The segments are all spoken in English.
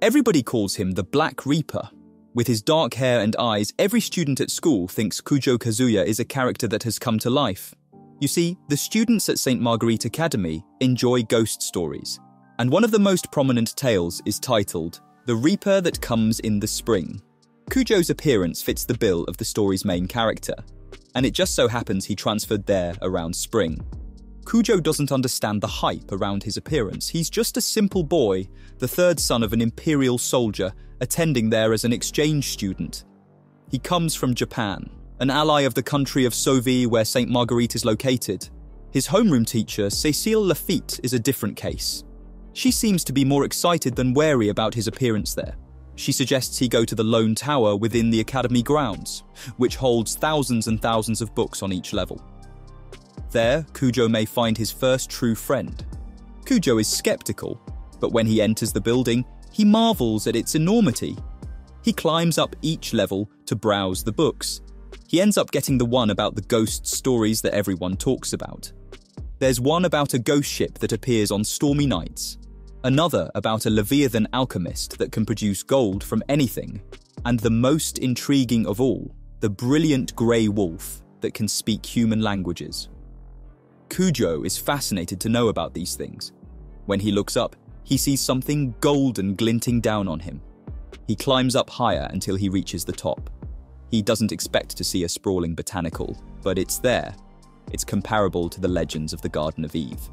Everybody calls him the Black Reaper. With his dark hair and eyes, every student at school thinks Kujo Kazuya is a character that has come to life. You see, the students at Saint Marguerite Academy enjoy ghost stories, and one of the most prominent tales is titled The Reaper That Comes in the Spring. Kujo's appearance fits the bill of the story's main character, and it just so happens he transferred there around spring. Kujo doesn't understand the hype around his appearance. He's just a simple boy, the third son of an imperial soldier, attending there as an exchange student. He comes from Japan, an ally of the country of Sovi where Saint Marguerite is located. His homeroom teacher, Cécile Lafitte, is a different case. She seems to be more excited than wary about his appearance there. She suggests he go to the Lone Tower within the academy grounds, which holds thousands and thousands of books on each level. There, Kujo may find his first true friend. Kujo is skeptical, but when he enters the building, he marvels at its enormity. He climbs up each level to browse the books. He ends up getting the one about the ghost stories that everyone talks about. There's one about a ghost ship that appears on stormy nights, another about a Leviathan alchemist that can produce gold from anything, and the most intriguing of all, the brilliant grey wolf that can speak human languages. Kujo is fascinated to know about these things. When he looks up, he sees something golden glinting down on him. He climbs up higher until he reaches the top. He doesn't expect to see a sprawling botanical, but it's there. It's comparable to the legends of the Garden of Eve.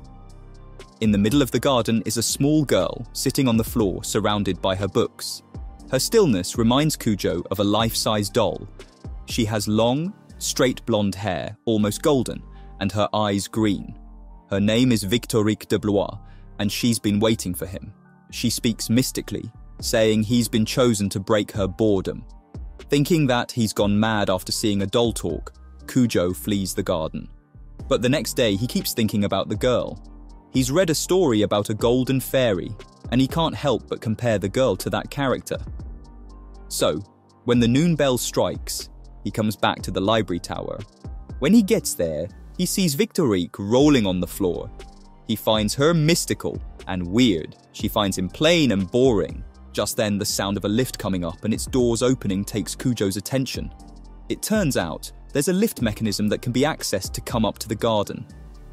In the middle of the garden is a small girl sitting on the floor surrounded by her books. Her stillness reminds Kujo of a life-size doll. She has long, straight blonde hair, almost golden, and her eyes green. Her name is Victorique de Blois, and she's been waiting for him. She speaks mystically, saying he's been chosen to break her boredom. Thinking that he's gone mad after seeing a doll talk, Kujo flees the garden. But the next day, he keeps thinking about the girl. He's read a story about a golden fairy, and he can't help but compare the girl to that character. So, when the noon bell strikes, he comes back to the library tower. When he gets there, he sees Victorique rolling on the floor. He finds her mystical and weird. She finds him plain and boring. Just then, the sound of a lift coming up and its doors opening takes Kujo's attention. It turns out there's a lift mechanism that can be accessed to come up to the garden.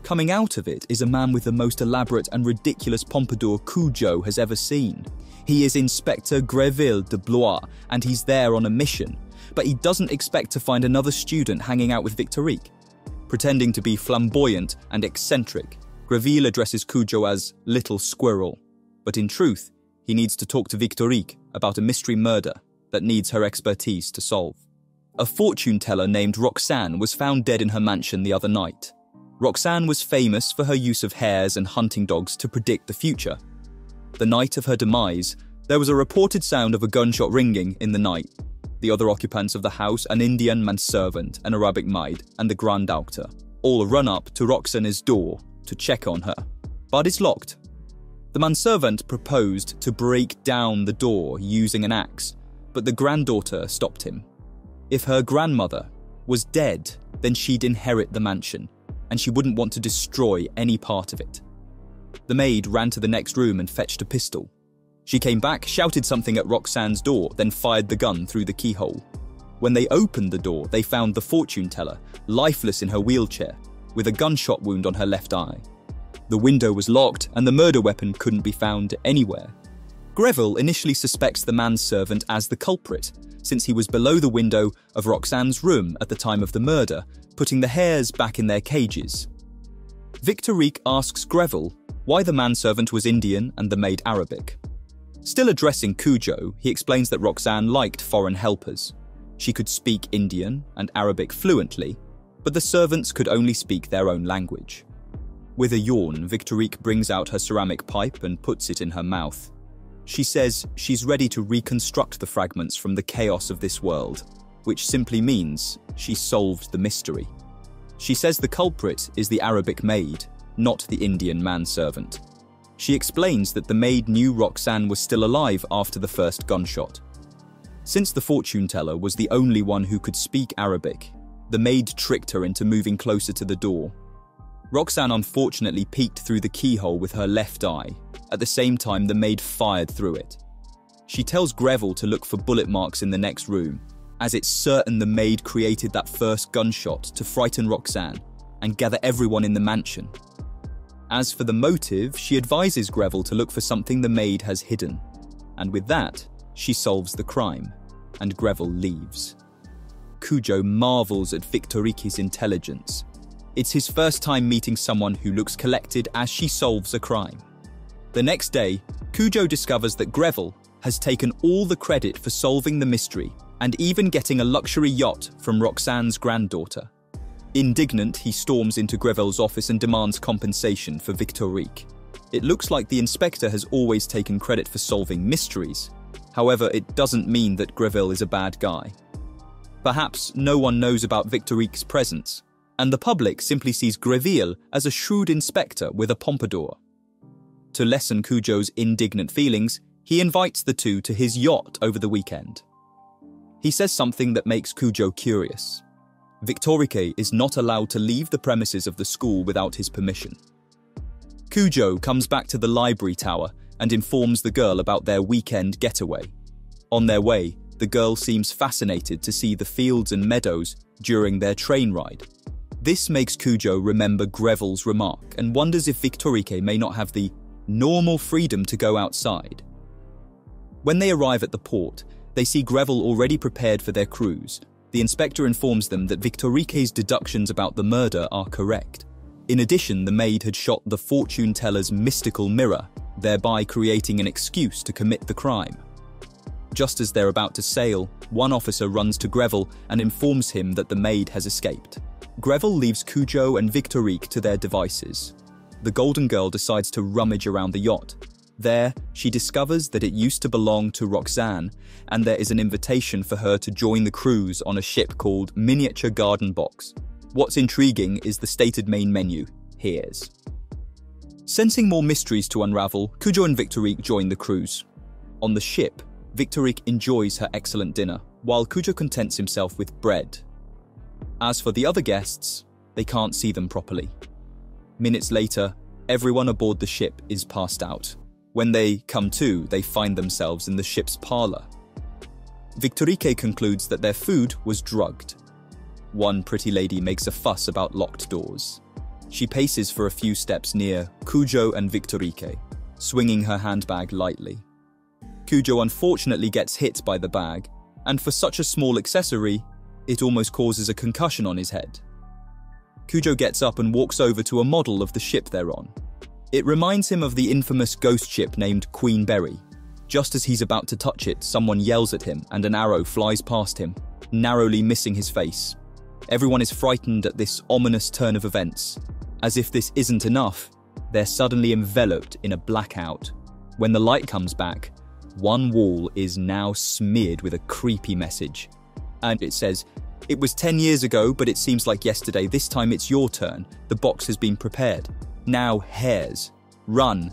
Coming out of it is a man with the most elaborate and ridiculous pompadour Kujo has ever seen. He is Inspector Greville de Blois, and he's there on a mission. But he doesn't expect to find another student hanging out with Victorique. Pretending to be flamboyant and eccentric, Greville addresses Kujo as Little Squirrel. But in truth, he needs to talk to Victorique about a mystery murder that needs her expertise to solve. A fortune teller named Roxanne was found dead in her mansion the other night. Roxanne was famous for her use of hares and hunting dogs to predict the future. The night of her demise, there was a reported sound of a gunshot ringing in the night. The other occupants of the house, an Indian manservant, an Arabic maid, and the Grand Doctor, all run up to Roxanne's door to check on her, but it's locked. The manservant proposed to break down the door using an axe, but the granddaughter stopped him. If her grandmother was dead, then she'd inherit the mansion, and she wouldn't want to destroy any part of it. The maid ran to the next room and fetched a pistol. She came back, shouted something at Roxanne's door, then fired the gun through the keyhole. When they opened the door, they found the fortune teller, lifeless in her wheelchair, with a gunshot wound on her left eye. The window was locked, and the murder weapon couldn't be found anywhere. Greville initially suspects the manservant as the culprit, since he was below the window of Roxanne's room at the time of the murder, putting the hares back in their cages. Victorique asks Greville why the manservant was Indian and the maid Arabic. Still addressing Kujo, he explains that Roxanne liked foreign helpers. She could speak Indian and Arabic fluently, but the servants could only speak their own language. With a yawn, Victorique brings out her ceramic pipe and puts it in her mouth. She says she's ready to reconstruct the fragments from the chaos of this world, which simply means she solved the mystery. She says the culprit is the Arabic maid, not the Indian manservant. She explains that the maid knew Roxanne was still alive after the first gunshot. Since the fortune teller was the only one who could speak Arabic, the maid tricked her into moving closer to the door. Roxanne unfortunately peeked through the keyhole with her left eye. At the same time, the maid fired through it. She tells Greville to look for bullet marks in the next room, as it's certain the maid created that first gunshot to frighten Roxanne and gather everyone in the mansion. As for the motive, she advises Greville to look for something the maid has hidden, and with that, she solves the crime, and Greville leaves. Kujo marvels at Victorique's intelligence. It's his first time meeting someone who looks collected as she solves a crime. The next day, Kujo discovers that Greville has taken all the credit for solving the mystery and even getting a luxury yacht from Roxanne's granddaughter. Indignant, he storms into Greville's office and demands compensation for Victorique. It looks like the inspector has always taken credit for solving mysteries. However, it doesn't mean that Greville is a bad guy. Perhaps no one knows about Victorique's presence, and the public simply sees Greville as a shrewd inspector with a pompadour. To lessen Kujo's indignant feelings, he invites the two to his yacht over the weekend. He says something that makes Kujo curious. Victorique is not allowed to leave the premises of the school without his permission. Kujo comes back to the library tower and informs the girl about their weekend getaway. On their way, the girl seems fascinated to see the fields and meadows during their train ride. This makes Kujo remember Greville's remark and wonders if Victorique may not have the normal freedom to go outside. When they arrive at the port, they see Greville already prepared for their cruise. The inspector informs them that Victorique's deductions about the murder are correct. In addition, the maid had shot the fortune teller's mystical mirror, thereby creating an excuse to commit the crime. Just as they're about to sail, one officer runs to Greville and informs him that the maid has escaped. Greville leaves Kujo and Victorique to their devices. The golden girl decides to rummage around the yacht. There, she discovers that it used to belong to Roxanne, and there is an invitation for her to join the cruise on a ship called Miniature Garden Box. What's intriguing is the stated main menu, here's. Sensing more mysteries to unravel, Kujo and Victorique join the cruise. On the ship, Victorique enjoys her excellent dinner, while Kujo contents himself with bread. As for the other guests, they can't see them properly. Minutes later, everyone aboard the ship is passed out. When they come to, they find themselves in the ship's parlor. Victorique concludes that their food was drugged. One pretty lady makes a fuss about locked doors. She paces for a few steps near Kujo and Victorique, swinging her handbag lightly. Kujo unfortunately gets hit by the bag, and for such a small accessory, it almost causes a concussion on his head. Kujo gets up and walks over to a model of the ship they're on. It reminds him of the infamous ghost ship named Queen Berry. Just as he's about to touch it, someone yells at him and an arrow flies past him, narrowly missing his face. Everyone is frightened at this ominous turn of events. As if this isn't enough, they're suddenly enveloped in a blackout. When the light comes back, one wall is now smeared with a creepy message. And it says, "It was 10 years ago, but it seems like yesterday. This time it's your turn. The box has been prepared. Now, hares, run."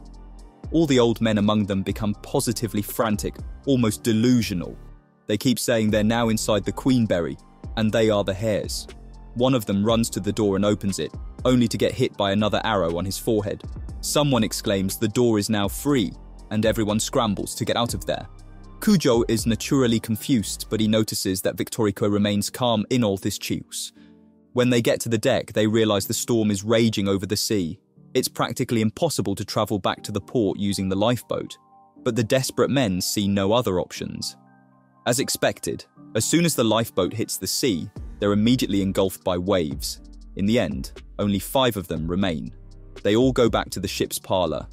All the old men among them become positively frantic, almost delusional. They keep saying they're now inside the Queenberry, and they are the hares. One of them runs to the door and opens it, only to get hit by another arrow on his forehead. Someone exclaims the door is now free, and everyone scrambles to get out of there. Kujo is naturally confused, but he notices that Victorique remains calm in all this chaos. When they get to the deck, they realize the storm is raging over the sea. It's practically impossible to travel back to the port using the lifeboat, but the desperate men see no other options. As expected, as soon as the lifeboat hits the sea, they're immediately engulfed by waves. In the end, only 5 of them remain. They all go back to the ship's parlor.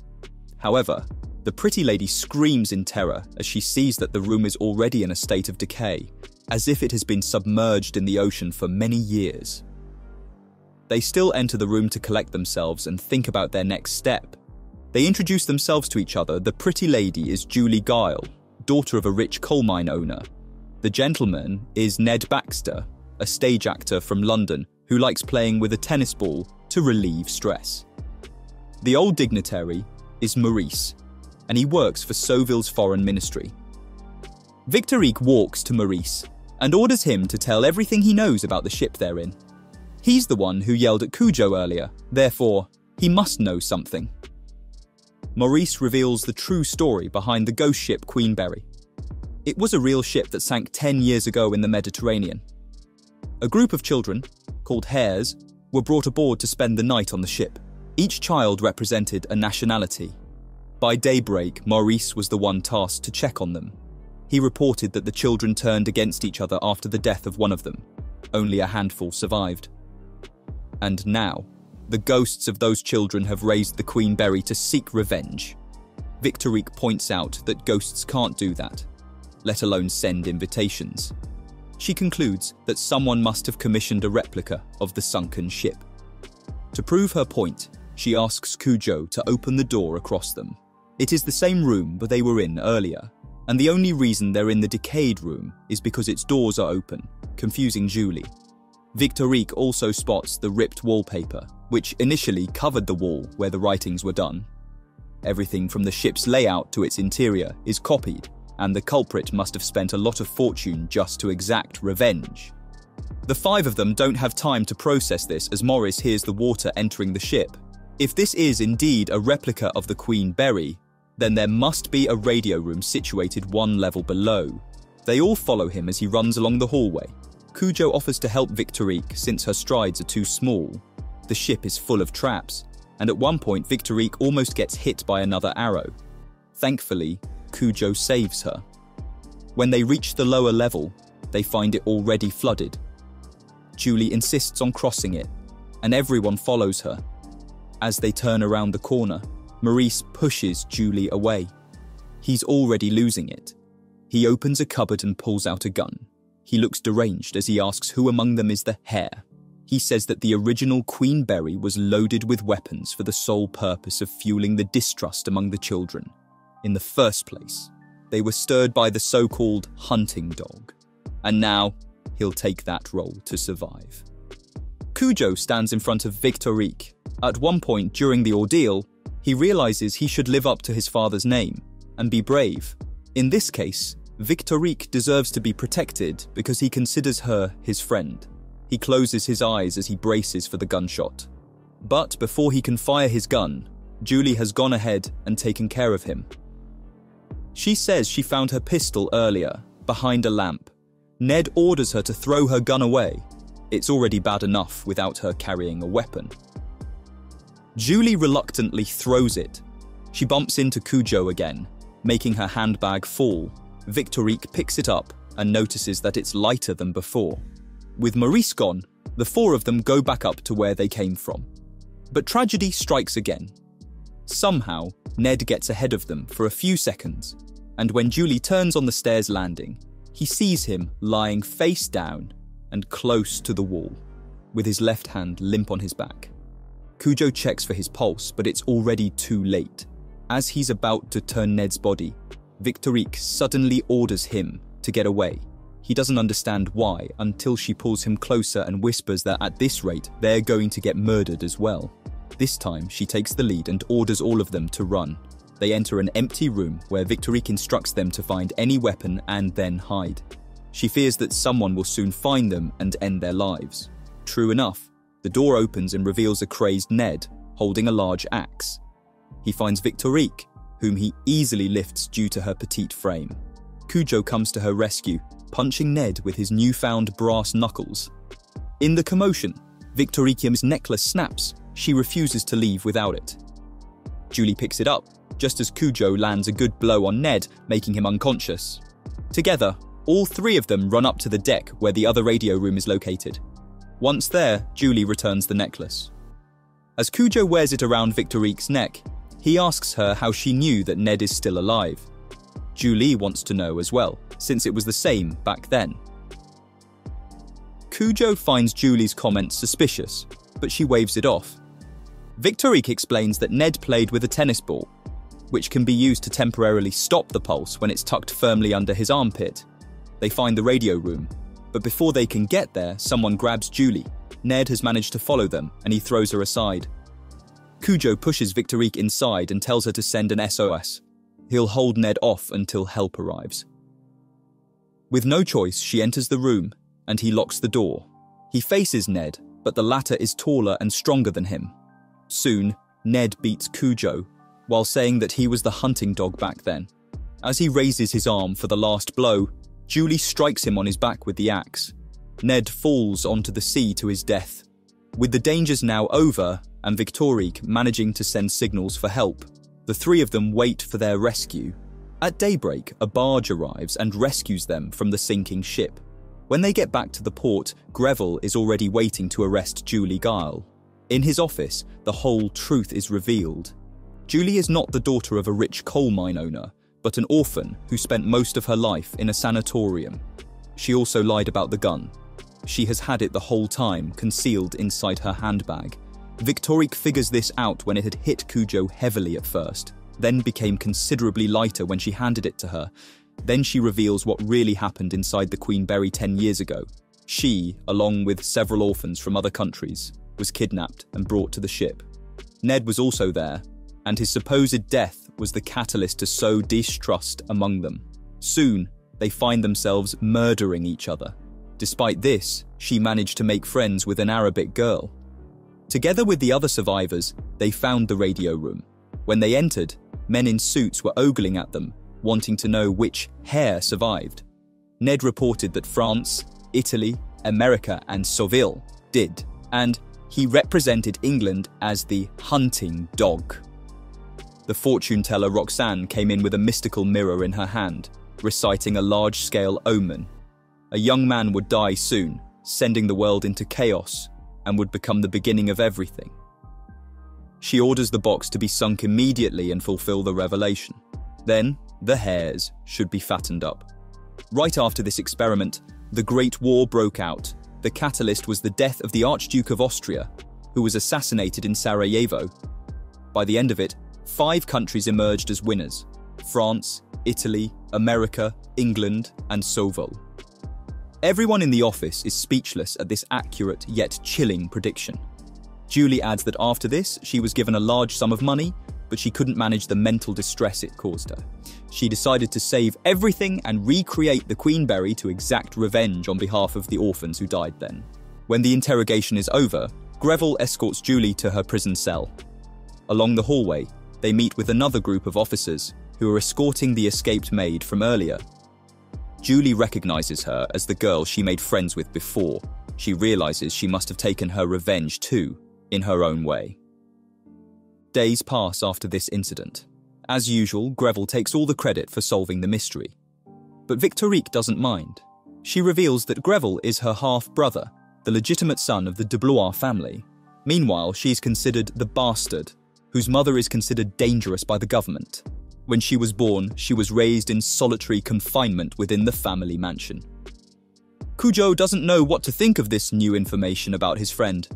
However, the pretty lady screams in terror as she sees that the room is already in a state of decay, as if it has been submerged in the ocean for many years. They still enter the room to collect themselves and think about their next step. They introduce themselves to each other. The pretty lady is Julie Guile, daughter of a rich coal mine owner. The gentleman is Ned Baxter, a stage actor from London who likes playing with a tennis ball to relieve stress. The old dignitary is Maurice, and he works for Sauville's foreign ministry. Victorique walks to Maurice and orders him to tell everything he knows about the ship they're in. He's the one who yelled at Kujo earlier, therefore, he must know something. Maurice reveals the true story behind the ghost ship Queen Berry. It was a real ship that sank 10 years ago in the Mediterranean. A group of children, called hares, were brought aboard to spend the night on the ship. Each child represented a nationality. By daybreak, Maurice was the one tasked to check on them. He reported that the children turned against each other after the death of one of them. Only a handful survived. And now, the ghosts of those children have raised the Queen Berry to seek revenge. Victorique points out that ghosts can't do that, let alone send invitations. She concludes that someone must have commissioned a replica of the sunken ship. To prove her point, she asks Kujo to open the door across them. It is the same room they were in earlier, and the only reason they're in the decayed room is because its doors are open, confusing Julie. Victorique also spots the ripped wallpaper, which initially covered the wall where the writings were done. Everything from the ship's layout to its interior is copied, and the culprit must have spent a lot of fortune just to exact revenge. The five of them don't have time to process this as Maurice hears the water entering the ship. If this is indeed a replica of the Queen Berry, then there must be a radio room situated one level below. They all follow him as he runs along the hallway. Kujo offers to help Victorique since her strides are too small. The ship is full of traps, and at one point Victorique almost gets hit by another arrow. Thankfully, Kujo saves her. When they reach the lower level, they find it already flooded. Julie insists on crossing it, and everyone follows her. As they turn around the corner, Maurice pushes Julie away. He's already losing it. He opens a cupboard and pulls out a gun. He looks deranged as he asks who among them is the hare. He says that the original Queen Berry was loaded with weapons for the sole purpose of fueling the distrust among the children. In the first place, they were stirred by the so-called hunting dog, and now he'll take that role to survive. Kujo stands in front of Victorique. At one point during the ordeal, he realizes he should live up to his father's name and be brave. In this case, Victorique deserves to be protected because he considers her his friend. He closes his eyes as he braces for the gunshot. But before he can fire his gun, Julie has gone ahead and taken care of him. She says she found her pistol earlier, behind a lamp. Ned orders her to throw her gun away. It's already bad enough without her carrying a weapon. Julie reluctantly throws it. She bumps into Kujo again, making her handbag fall. Victorique picks it up and notices that it's lighter than before. With Maurice gone, the four of them go back up to where they came from. But tragedy strikes again. Somehow, Ned gets ahead of them for a few seconds, and when Julie turns on the stairs landing, he sees him lying face down and close to the wall, with his left hand limp on his back. Kujo checks for his pulse, but it's already too late. As he's about to turn Ned's body, Victorique suddenly orders him to get away. He doesn't understand why until she pulls him closer and whispers that at this rate, they're going to get murdered as well. This time, she takes the lead and orders all of them to run. They enter an empty room where Victorique instructs them to find any weapon and then hide. She fears that someone will soon find them and end their lives. True enough, the door opens and reveals a crazed Ned holding a large axe. He finds Victorique, whom he easily lifts due to her petite frame. Kujo comes to her rescue, punching Ned with his newfound brass knuckles. In the commotion, Victorique's necklace snaps. She refuses to leave without it. Julie picks it up, just as Kujo lands a good blow on Ned, making him unconscious. Together, all three of them run up to the deck where the other radio room is located. Once there, Julie returns the necklace. As Kujo wears it around Victorique's neck, he asks her how she knew that Ned is still alive. Julie wants to know as well, since it was the same back then. Kujo finds Julie's comments suspicious, but she waves it off. Victorique explains that Ned played with a tennis ball, which can be used to temporarily stop the pulse when it's tucked firmly under his armpit. They find the radio room, but before they can get there, someone grabs Julie. Ned has managed to follow them, and he throws her aside. Kujo pushes Victorique inside and tells her to send an SOS. He'll hold Ned off until help arrives. With no choice, she enters the room, and he locks the door. He faces Ned, but the latter is taller and stronger than him. Soon, Ned beats Kujo, while saying that he was the hunting dog back then, As he raises his arm for the last blow, Julie strikes him on his back with the axe. Ned falls onto the sea to his death. With the dangers now over, and Victorique managing to send signals for help, the three of them wait for their rescue. At daybreak, a barge arrives and rescues them from the sinking ship. When they get back to the port, Greville is already waiting to arrest Julie Guile. In his office, the whole truth is revealed. Julie is not the daughter of a rich coal mine owner, but an orphan who spent most of her life in a sanatorium. She also lied about the gun. She has had it the whole time, concealed inside her handbag. Victorique figures this out when it had hit Kujo heavily at first, then became considerably lighter when she handed it to her. Then she reveals what really happened inside the Queen Berry 10 years ago. She, along with several orphans from other countries, was kidnapped and brought to the ship. Ned was also there, and his supposed death was the catalyst to sow distrust among them. Soon, they find themselves murdering each other. Despite this, she managed to make friends with an Arabic girl. Together with the other survivors, they found the radio room. When they entered, men in suits were ogling at them, wanting to know which hair survived. Ned reported that France, Italy, America and Seville did, and he represented England as the hunting dog. The fortune teller Roxanne came in with a mystical mirror in her hand, reciting a large-scale omen. A young man would die soon, sending the world into chaos, and would become the beginning of everything. She orders the box to be sunk immediately and fulfill the revelation. Then, the hares should be fattened up. Right after this experiment, the Great War broke out. The catalyst was the death of the Archduke of Austria, who was assassinated in Sarajevo. By the end of it, 5 countries emerged as winners: France, Italy, America, England, and Seville. Everyone in the office is speechless at this accurate yet chilling prediction. Julie adds that after this, she was given a large sum of money, but she couldn't manage the mental distress it caused her. She decided to save everything and recreate the Queen Berry to exact revenge on behalf of the orphans who died then. When the interrogation is over, Greville escorts Julie to her prison cell. Along the hallway, they meet with another group of officers who are escorting the escaped maid from earlier. Julie recognizes her as the girl she made friends with before. She realizes she must have taken her revenge too, in her own way. Days pass after this incident. As usual, Greville takes all the credit for solving the mystery. But Victorique doesn't mind. She reveals that Greville is her half-brother, the legitimate son of the de Blois family. Meanwhile, she's considered the bastard, whose mother is considered dangerous by the government. When she was born, she was raised in solitary confinement within the family mansion. Kujo doesn't know what to think of this new information about his friend.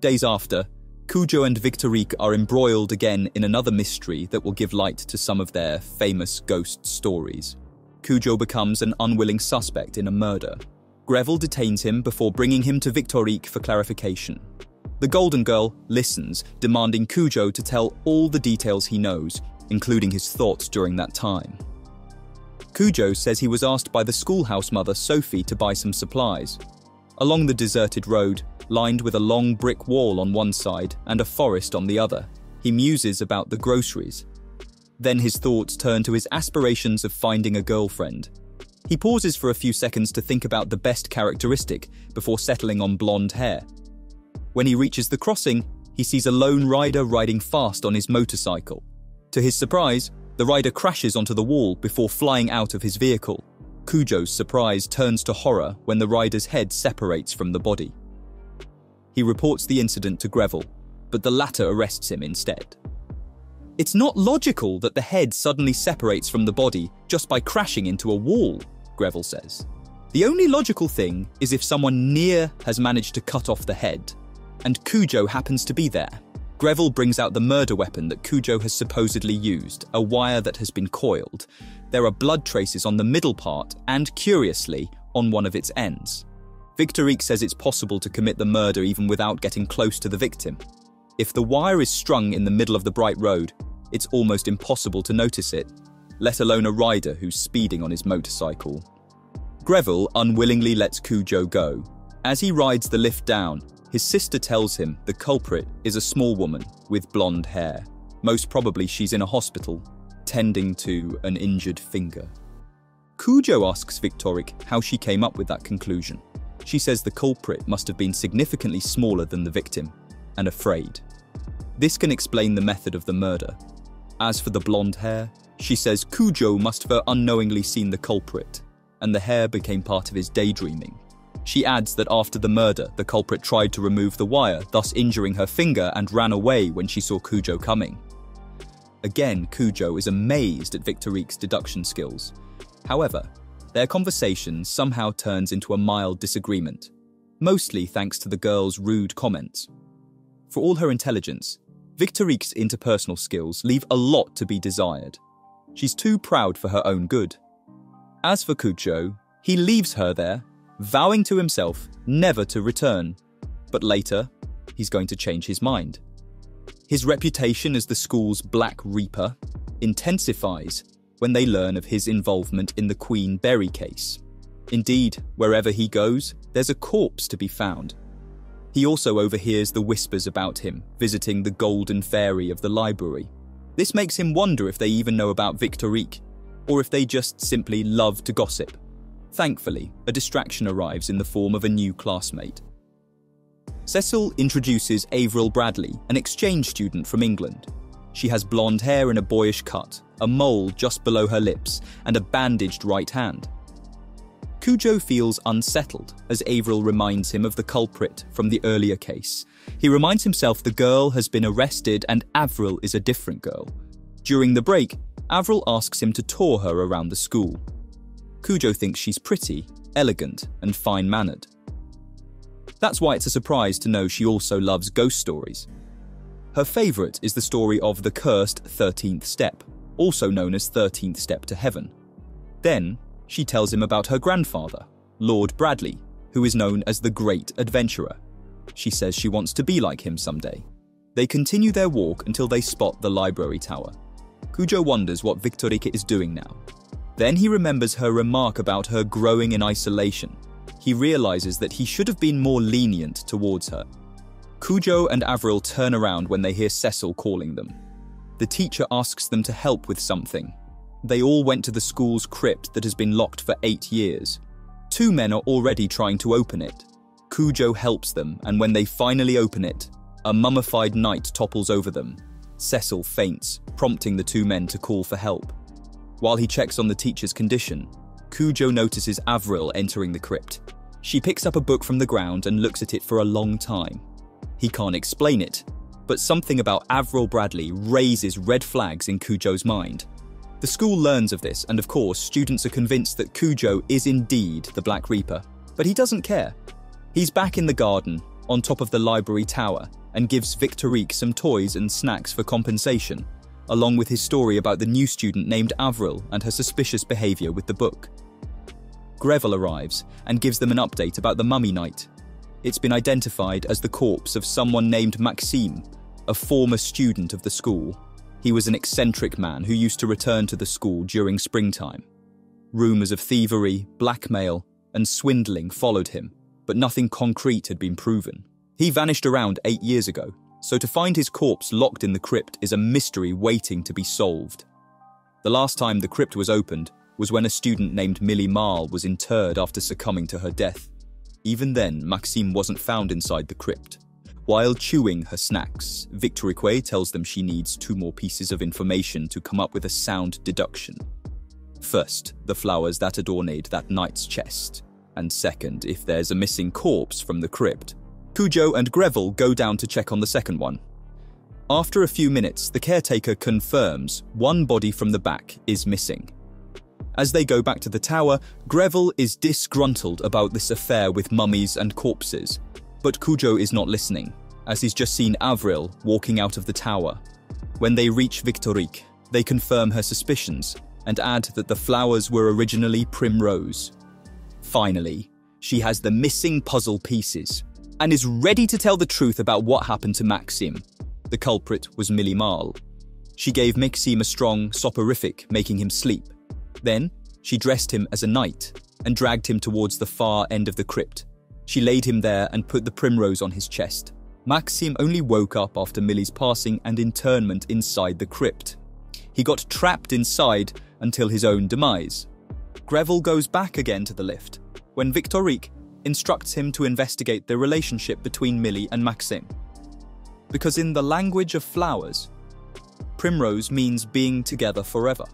Days after, Kujo and Victorique are embroiled again in another mystery that will give light to some of their famous ghost stories. Kujo becomes an unwilling suspect in a murder. Greville detains him before bringing him to Victorique for clarification. The Golden Girl listens, demanding Kujo to tell all the details he knows, including his thoughts during that time. Kujo says he was asked by the schoolhouse mother Sophie to buy some supplies. Along the deserted road, lined with a long brick wall on one side and a forest on the other, he muses about the groceries. Then his thoughts turn to his aspirations of finding a girlfriend. He pauses for a few seconds to think about the best characteristic before settling on blonde hair. When he reaches the crossing, he sees a lone rider riding fast on his motorcycle. To his surprise, the rider crashes onto the wall before flying out of his vehicle. Kujo's surprise turns to horror when the rider's head separates from the body. He reports the incident to Greville, but the latter arrests him instead. It's not logical that the head suddenly separates from the body just by crashing into a wall, Greville says. The only logical thing is if someone near has managed to cut off the head, and Kujo happens to be there. Greville brings out the murder weapon that Kujo has supposedly used, a wire that has been coiled. There are blood traces on the middle part and, curiously, on one of its ends. Victorique says it's possible to commit the murder even without getting close to the victim. If the wire is strung in the middle of the bright road, it's almost impossible to notice it, let alone a rider who's speeding on his motorcycle. Greville unwillingly lets Kujo go. As he rides the lift down, his sister tells him the culprit is a small woman with blonde hair. Most probably she's in a hospital. tending to an injured finger. Kujo asks Victorique how she came up with that conclusion. She says the culprit must have been significantly smaller than the victim, and afraid. This can explain the method of the murder. As for the blonde hair, she says Kujo must have unknowingly seen the culprit, and the hair became part of his daydreaming. She adds that after the murder, the culprit tried to remove the wire, thus injuring her finger, and ran away when she saw Kujo coming. Again, Kujo is amazed at Victorique's deduction skills. However, their conversation somehow turns into a mild disagreement, mostly thanks to the girl's rude comments. For all her intelligence, Victorique's interpersonal skills leave a lot to be desired. She's too proud for her own good. As for Kujo, he leaves her there, vowing to himself never to return. But later, he's going to change his mind. His reputation as the school's Black Reaper intensifies when they learn of his involvement in the Queen Berry case. Indeed, wherever he goes, there's a corpse to be found. He also overhears the whispers about him visiting the Golden Fairy of the library. This makes him wonder if they even know about Victorique, or if they just simply love to gossip. Thankfully, a distraction arrives in the form of a new classmate. Cecil introduces Avril Bradley, an exchange student from England. She has blonde hair in a boyish cut, a mole just below her lips, and a bandaged right hand. Kujo feels unsettled as Avril reminds him of the culprit from the earlier case. He reminds himself the girl has been arrested and Avril is a different girl. During the break, Avril asks him to tour her around the school. Kujo thinks she's pretty, elegant, and fine-mannered. That's why it's a surprise to know she also loves ghost stories. Her favourite is the story of The Cursed 13th Step, also known as 13th Step to Heaven. Then, she tells him about her grandfather, Lord Bradley, who is known as the Great Adventurer. She says she wants to be like him someday. They continue their walk until they spot the library tower. Kujo wonders what Victorique is doing now. Then he remembers her remark about her growing in isolation. He realizes that he should have been more lenient towards her. Kujo and Avril turn around when they hear Cecil calling them. The teacher asks them to help with something. They all went to the school's crypt that has been locked for 8 years. 2 men are already trying to open it. Kujo helps them, and when they finally open it, a mummified knight topples over them. Cecil faints, prompting the 2 men to call for help. While he checks on the teacher's condition, Kujo notices Avril entering the crypt. She picks up a book from the ground and looks at it for a long time. He can't explain it, but something about Avril Bradley raises red flags in Kujo's mind. The school learns of this, and of course, students are convinced that Kujo is indeed the Black Reaper. But he doesn't care. He's back in the garden, on top of the library tower, and gives Victorique some toys and snacks for compensation, along with his story about the new student named Avril and her suspicious behaviour with the book. Greville arrives and gives them an update about the mummy night. It's been identified as the corpse of someone named Maxime, a former student of the school. He was an eccentric man who used to return to the school during springtime. Rumours of thievery, blackmail, and swindling followed him, but nothing concrete had been proven. He vanished around 8 years ago, so to find his corpse locked in the crypt is a mystery waiting to be solved. The last time the crypt was opened was when a student named Millie Marle was interred after succumbing to her death. Even then, Maxime wasn't found inside the crypt. While chewing her snacks, Victorique tells them she needs 2 more pieces of information to come up with a sound deduction. First, the flowers that adorned that knight's chest, and second, if there's a missing corpse from the crypt. Kujo and Greville go down to check on the second one. After a few minutes, the caretaker confirms one body from the back is missing. As they go back to the tower, Greville is disgruntled about this affair with mummies and corpses, but Kujo is not listening, as he's just seen Avril walking out of the tower. When they reach Victorique, they confirm her suspicions and add that the flowers were originally primrose. Finally, she has the missing puzzle pieces and is ready to tell the truth about what happened to Maxime. The culprit was Millie Marle. She gave Maxime a strong soporific, making him sleep. Then, she dressed him as a knight and dragged him towards the far end of the crypt. She laid him there and put the primrose on his chest. Maxime only woke up after Millie's passing and internment inside the crypt. He got trapped inside until his own demise. Greville goes back again to the lift, when Victorique instructs him to investigate the relationship between Millie and Maxime. Because in the language of flowers, primrose means being together forever.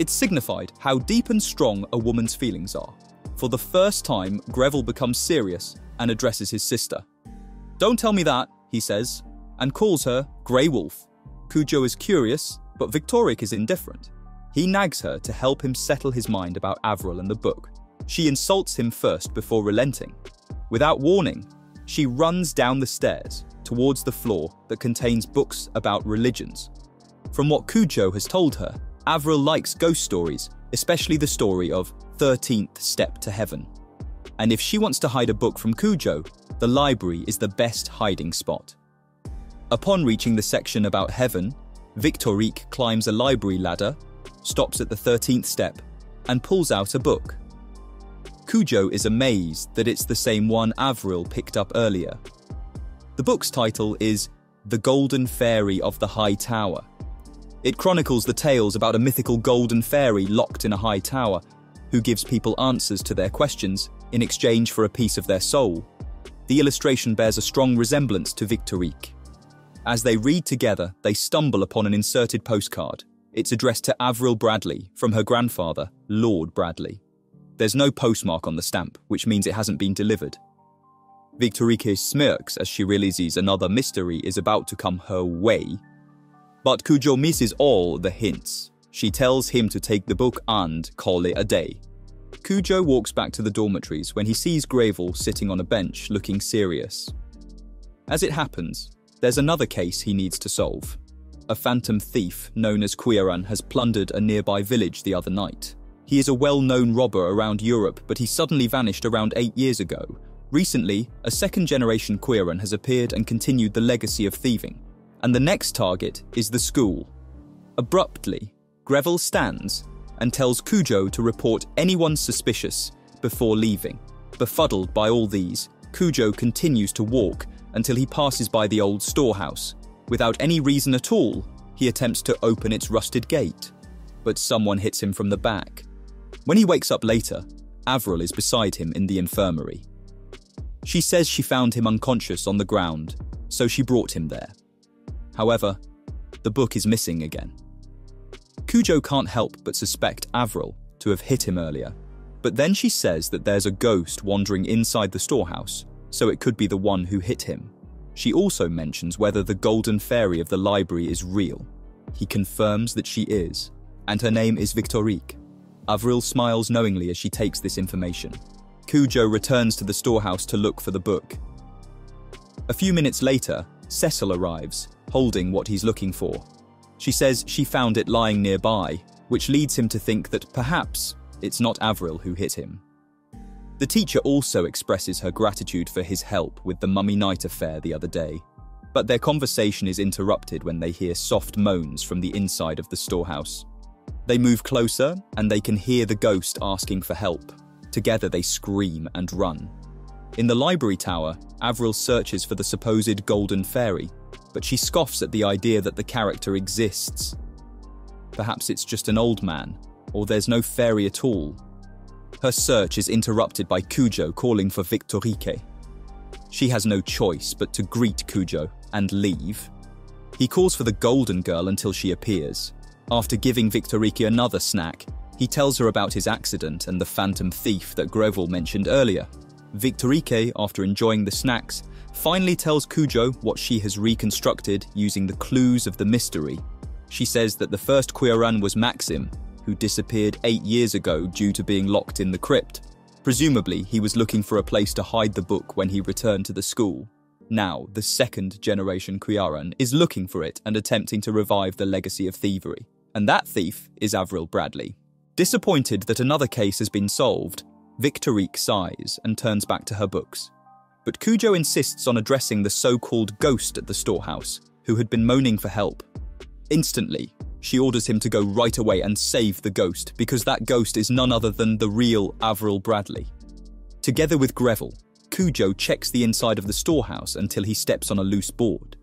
It signified how deep and strong a woman's feelings are. For the first time, Greville becomes serious and addresses his sister. "Don't tell me that," he says, and calls her Grey Wolf. Kujo is curious, but Victorique is indifferent. He nags her to help him settle his mind about Avril and the book. She insults him first before relenting. Without warning, she runs down the stairs towards the floor that contains books about religions. From what Kujo has told her, Avril likes ghost stories, especially the story of 13th Step to Heaven. And if she wants to hide a book from Kujo, the library is the best hiding spot. Upon reaching the section about heaven, Victorique climbs a library ladder, stops at the 13th step, and pulls out a book. Kujo is amazed that it's the same one Avril picked up earlier. The book's title is The Golden Fairy of the High Tower. It chronicles the tales about a mythical golden fairy locked in a high tower, who gives people answers to their questions in exchange for a piece of their soul. The illustration bears a strong resemblance to Victorique. As they read together, they stumble upon an inserted postcard. It's addressed to Avril Bradley from her grandfather, Lord Bradley. There's no postmark on the stamp, which means it hasn't been delivered. Victorique smirks as she realizes another mystery is about to come her way. But Kujo misses all the hints. She tells him to take the book and call it a day. Kujo walks back to the dormitories when he sees Greville sitting on a bench looking serious. As it happens, there's another case he needs to solve. A phantom thief known as Queuillaran has plundered a nearby village the other night. He is a well-known robber around Europe, but he suddenly vanished around 8 years ago. Recently, a second-generation Queuillaran has appeared and continued the legacy of thieving. And the next target is the school. Abruptly, Greville stands and tells Kujo to report anyone suspicious before leaving. Befuddled by all these, Kujo continues to walk until he passes by the old storehouse. Without any reason at all, he attempts to open its rusted gate, but someone hits him from the back. When he wakes up later, Avril is beside him in the infirmary. She says she found him unconscious on the ground, so she brought him there. However, the book is missing again. Kujo can't help but suspect Avril to have hit him earlier, but then she says that there's a ghost wandering inside the storehouse, so it could be the one who hit him. She also mentions whether the golden fairy of the library is real. He confirms that she is, and her name is Victorique. Avril smiles knowingly as she takes this information. Kujo returns to the storehouse to look for the book. A few minutes later, Cécile arrives, holding what he's looking for. She says she found it lying nearby, which leads him to think that perhaps it's not Avril who hit him. The teacher also expresses her gratitude for his help with the mummy night affair the other day, but their conversation is interrupted when they hear soft moans from the inside of the storehouse. They move closer and they can hear the ghost asking for help. Together they scream and run. In the library tower, Avril searches for the supposed golden fairy, but she scoffs at the idea that the character exists. Perhaps it's just an old man, or there's no fairy at all. Her search is interrupted by Kujo calling for Victorique. She has no choice but to greet Kujo and leave. He calls for the golden girl until she appears. After giving Victorique another snack, he tells her about his accident and the phantom thief that Greville mentioned earlier. Victorique, after enjoying the snacks, finally tells Kujo what she has reconstructed using the clues of the mystery. She says that the first Queuillaran was Maxime, who disappeared 8 years ago due to being locked in the crypt. Presumably, he was looking for a place to hide the book when he returned to the school. Now, the second-generation Queuillaran is looking for it and attempting to revive the legacy of thievery. And that thief is Avril Bradley. Disappointed that another case has been solved, Victorique sighs and turns back to her books. But Kujo insists on addressing the so-called ghost at the storehouse, who had been moaning for help. Instantly, she orders him to go right away and save the ghost, because that ghost is none other than the real Avril Bradley. Together with Greville, Kujo checks the inside of the storehouse until he steps on a loose board.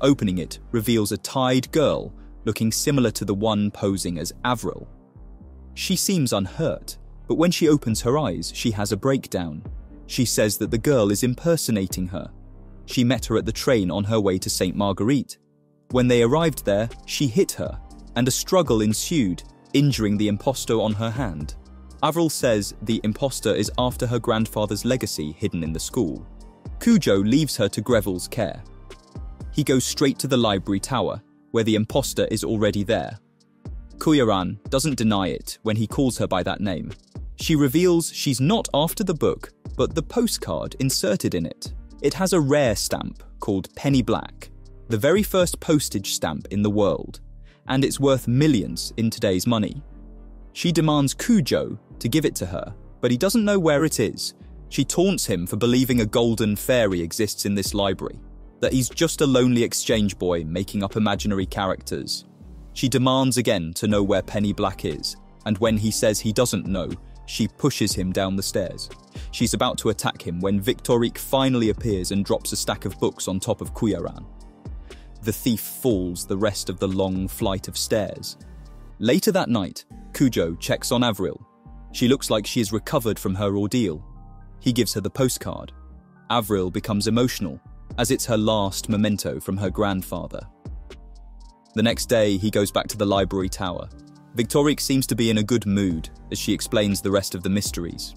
Opening it reveals a tied girl looking similar to the one posing as Avril. She seems unhurt, but when she opens her eyes, she has a breakdown. She says that the girl is impersonating her. She met her at the train on her way to Saint Marguerite. When they arrived there, she hit her, and a struggle ensued, injuring the imposter on her hand. Avril says the imposter is after her grandfather's legacy hidden in the school. Kujo leaves her to Greville's care. He goes straight to the library tower, where the imposter is already there. Queuillaran doesn't deny it when he calls her by that name. She reveals she's not after the book, but the postcard inserted in it. It has a rare stamp called Penny Black, the very first postage stamp in the world, and it's worth millions in today's money. She demands Kujo to give it to her, but he doesn't know where it is. She taunts him for believing a golden fairy exists in this library, that he's just a lonely exchange boy making up imaginary characters. She demands again to know where Penny Black is, and when he says he doesn't know, she pushes him down the stairs. She's about to attack him when Victorique finally appears and drops a stack of books on top of Queuillaran. The thief falls the rest of the long flight of stairs. Later that night, Kujo checks on Avril. She looks like she is recovered from her ordeal. He gives her the postcard. Avril becomes emotional, as it's her last memento from her grandfather. The next day, he goes back to the library tower. Victorique seems to be in a good mood as she explains the rest of the mysteries.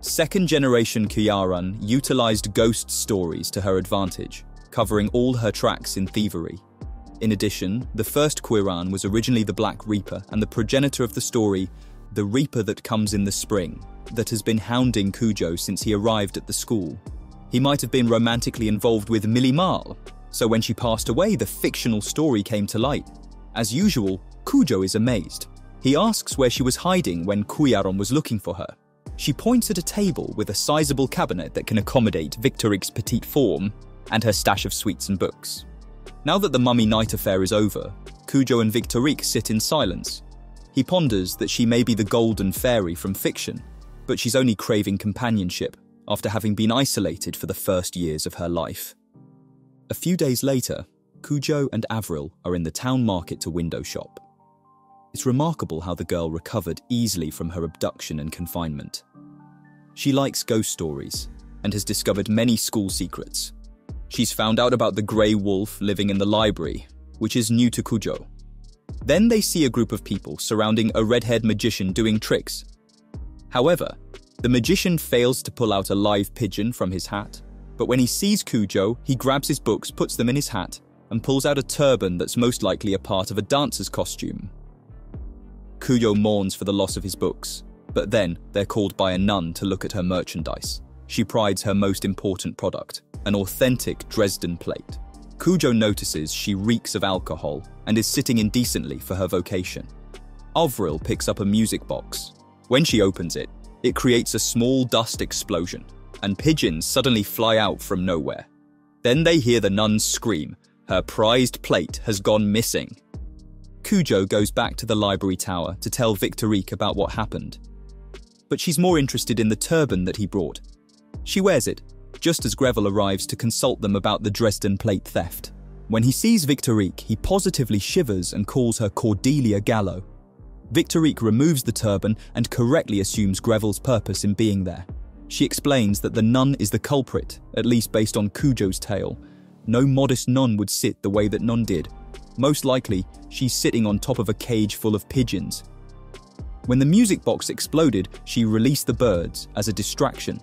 Second-generation Queuillaran utilised ghost stories to her advantage, covering all her tracks in thievery. In addition, the first Queuillaran was originally the Black Reaper and the progenitor of the story, The Reaper That Comes in the Spring, that has been hounding Kujo since he arrived at the school. He might have been romantically involved with Millie Marle, so when she passed away, the fictional story came to light. As usual, Kujo is amazed. He asks where she was hiding when Queuillaran was looking for her. She points at a table with a sizable cabinet that can accommodate Victorique's petite form and her stash of sweets and books. Now that the mummy night affair is over, Kujo and Victorique sit in silence. He ponders that she may be the golden fairy from fiction, but she's only craving companionship after having been isolated for the first years of her life. A few days later, Kujo and Avril are in the town market to window shop. It's remarkable how the girl recovered easily from her abduction and confinement. She likes ghost stories and has discovered many school secrets. She's found out about the grey wolf living in the library, which is new to Kujo. Then they see a group of people surrounding a red-haired magician doing tricks. However, the magician fails to pull out a live pigeon from his hat, but when he sees Kujo, he grabs his books, puts them in his hat, and pulls out a turban that's most likely a part of a dancer's costume. Kujo mourns for the loss of his books, but then they're called by a nun to look at her merchandise. She prides her most important product, an authentic Dresden plate. Kujo notices she reeks of alcohol and is sitting indecently for her vocation. Avril picks up a music box. When she opens it, it creates a small dust explosion, and pigeons suddenly fly out from nowhere. Then they hear the nun scream, her prized plate has gone missing. Kujo goes back to the library tower to tell Victorique about what happened. But she's more interested in the turban that he brought. She wears it, just as Greville arrives to consult them about the Dresden plate theft. When he sees Victorique, he positively shivers and calls her Cordelia Gallo. Victorique removes the turban and correctly assumes Greville's purpose in being there. She explains that the nun is the culprit, at least based on Kujo's tale. No modest nun would sit the way that nun did. Most likely, she's sitting on top of a cage full of pigeons. When the music box exploded, she released the birds as a distraction.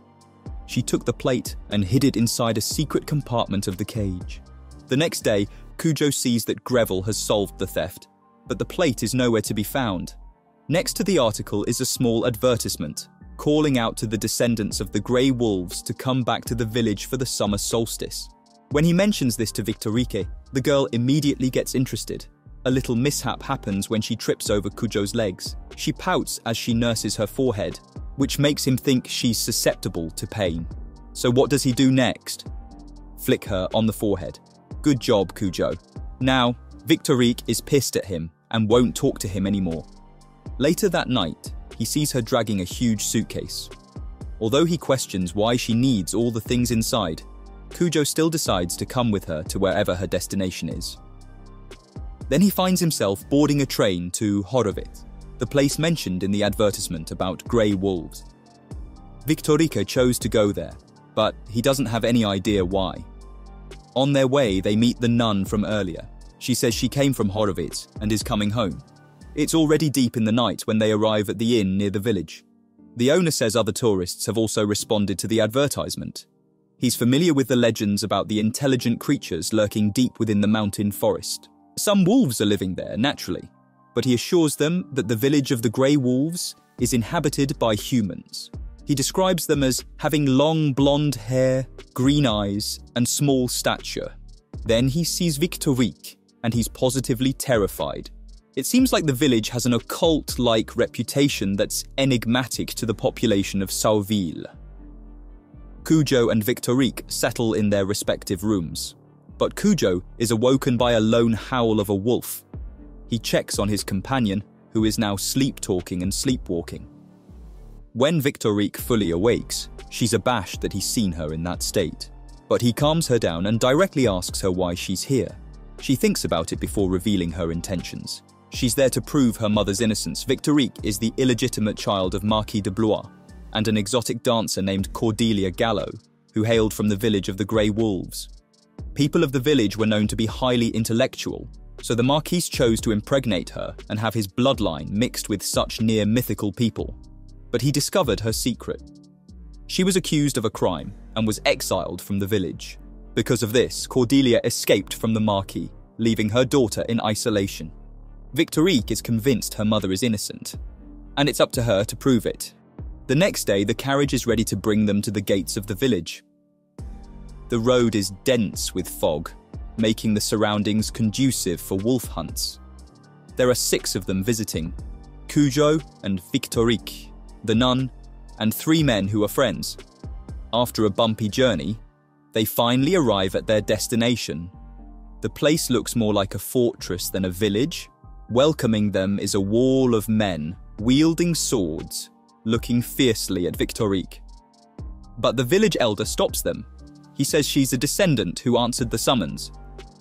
She took the plate and hid it inside a secret compartment of the cage. The next day, Kujo sees that Greville has solved the theft, but the plate is nowhere to be found. Next to the article is a small advertisement, calling out to the descendants of the Grey Wolves to come back to the village for the summer solstice. When he mentions this to Victorique, the girl immediately gets interested. A little mishap happens when she trips over Kujo's legs. She pouts as she nurses her forehead, which makes him think she's susceptible to pain. So what does he do next? Flick her on the forehead. Good job, Kujo. Now, Victorique is pissed at him and won't talk to him anymore. Later that night, he sees her dragging a huge suitcase. Although he questions why she needs all the things inside, Kujo still decides to come with her to wherever her destination is. Then he finds himself boarding a train to Horowitz, the place mentioned in the advertisement about grey wolves. Victorique chose to go there, but he doesn't have any idea why. On their way, they meet the nun from earlier. She says she came from Horowitz and is coming home. It's already deep in the night when they arrive at the inn near the village. The owner says other tourists have also responded to the advertisement. He's familiar with the legends about the intelligent creatures lurking deep within the mountain forest. Some wolves are living there, naturally, but he assures them that the village of the Grey Wolves is inhabited by humans. He describes them as having long blonde hair, green eyes, and small stature. Then he sees Victorique, and he's positively terrified. It seems like the village has an occult-like reputation that's enigmatic to the population of Sauville. Kujo and Victorique settle in their respective rooms, but Kujo is awoken by a lone howl of a wolf. He checks on his companion, who is now sleep-talking and sleepwalking. When Victorique fully awakes, she's abashed that he's seen her in that state. But he calms her down and directly asks her why she's here. She thinks about it before revealing her intentions. She's there to prove her mother's innocence. Victorique is the illegitimate child of Marquis de Blois and an exotic dancer named Cordelia Gallo, who hailed from the village of the Grey Wolves. People of the village were known to be highly intellectual, so the Marquis chose to impregnate her and have his bloodline mixed with such near-mythical people. But he discovered her secret. She was accused of a crime and was exiled from the village. Because of this, Cordelia escaped from the Marquis, leaving her daughter in isolation. Victorique is convinced her mother is innocent, and it's up to her to prove it. The next day, the carriage is ready to bring them to the gates of the village. The road is dense with fog, making the surroundings conducive for wolf hunts. There are 6 of them visiting, Kujo and Victorique, the nun, and 3 men who are friends. After a bumpy journey, they finally arrive at their destination. The place looks more like a fortress than a village. Welcoming them is a wall of men, wielding swords, looking fiercely at Victorique. But the village elder stops them. He says she's a descendant who answered the summons.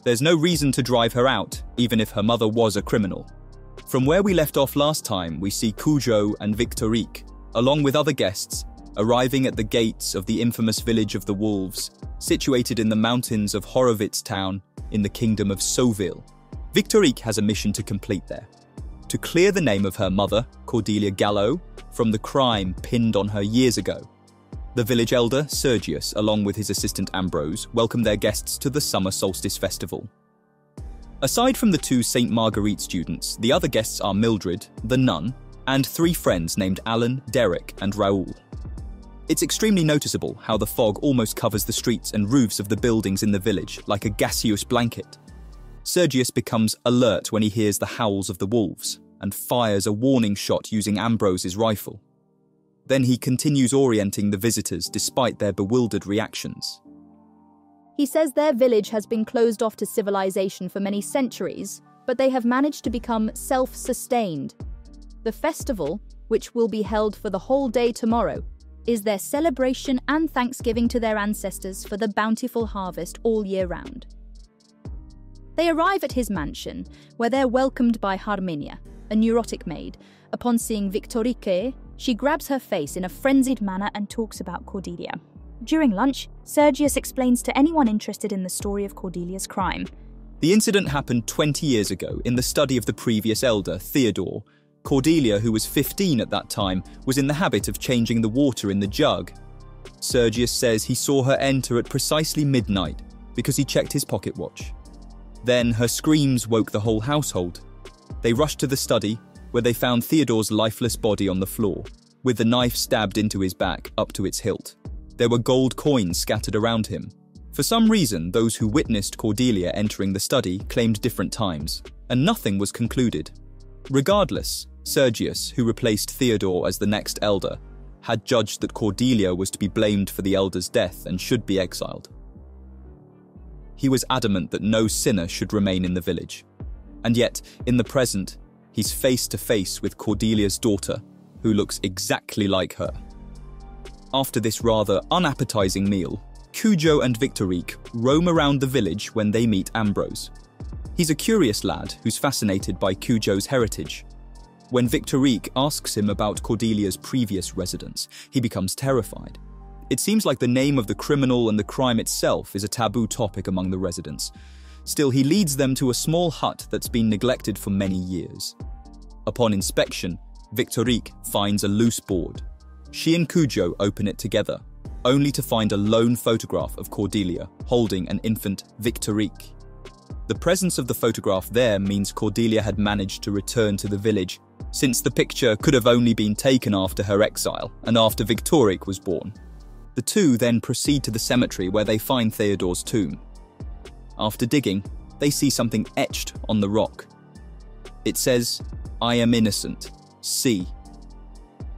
There's no reason to drive her out, even if her mother was a criminal. From where we left off last time, we see Kujo and Victorique, along with other guests, arriving at the gates of the infamous village of the wolves, situated in the mountains of Horowitz town in the kingdom of Sauville. Victorique has a mission to complete there, to clear the name of her mother, Cordelia Gallo, from the crime pinned on her years ago. The village elder, Sergius, along with his assistant Ambrose, welcome their guests to the summer solstice festival. Aside from the 2 Saint Marguerite students, the other guests are Mildred, the nun, and 3 friends named Alan, Derek, and Raoul. It's extremely noticeable how the fog almost covers the streets and roofs of the buildings in the village like a gaseous blanket. Sergius becomes alert when he hears the howls of the wolves and fires a warning shot using Ambrose's rifle. Then he continues orienting the visitors despite their bewildered reactions. He says their village has been closed off to civilization for many centuries, but they have managed to become self-sustained. The festival, which will be held for the whole day tomorrow, is their celebration and thanksgiving to their ancestors for the bountiful harvest all year round. They arrive at his mansion, where they're welcomed by Harminia, a neurotic maid. Upon seeing Victorique, she grabs her face in a frenzied manner and talks about Cordelia. During lunch, Sergius explains to anyone interested in the story of Cordelia's crime. The incident happened 20 years ago in the study of the previous elder, Theodore. Cordelia, who was 15 at that time, was in the habit of changing the water in the jug. Sergius says he saw her enter at precisely midnight because he checked his pocket watch. Then her screams woke the whole household. They rushed to the study, where they found Theodore's lifeless body on the floor, with the knife stabbed into his back up to its hilt. There were gold coins scattered around him. For some reason, those who witnessed Cordelia entering the study claimed different times, and nothing was concluded. Regardless, Sergius, who replaced Theodore as the next elder, had judged that Cordelia was to be blamed for the elder's death and should be exiled. He was adamant that no sinner should remain in the village. And yet, in the present, he's face to face with Cordelia's daughter, who looks exactly like her. After this rather unappetizing meal, Kujo and Victorique roam around the village when they meet Ambrose. He's a curious lad who's fascinated by Kujo's heritage. When Victorique asks him about Cordelia's previous residence, he becomes terrified. It seems like the name of the criminal and the crime itself is a taboo topic among the residents. Still, he leads them to a small hut that's been neglected for many years. Upon inspection, Victorique finds a loose board. She and Kujo open it together, only to find a lone photograph of Cordelia holding an infant Victorique. The presence of the photograph there means Cordelia had managed to return to the village, since the picture could have only been taken after her exile and after Victorique was born. The two then proceed to the cemetery where they find Theodore's tomb. After digging, they see something etched on the rock. It says, "I am innocent. See."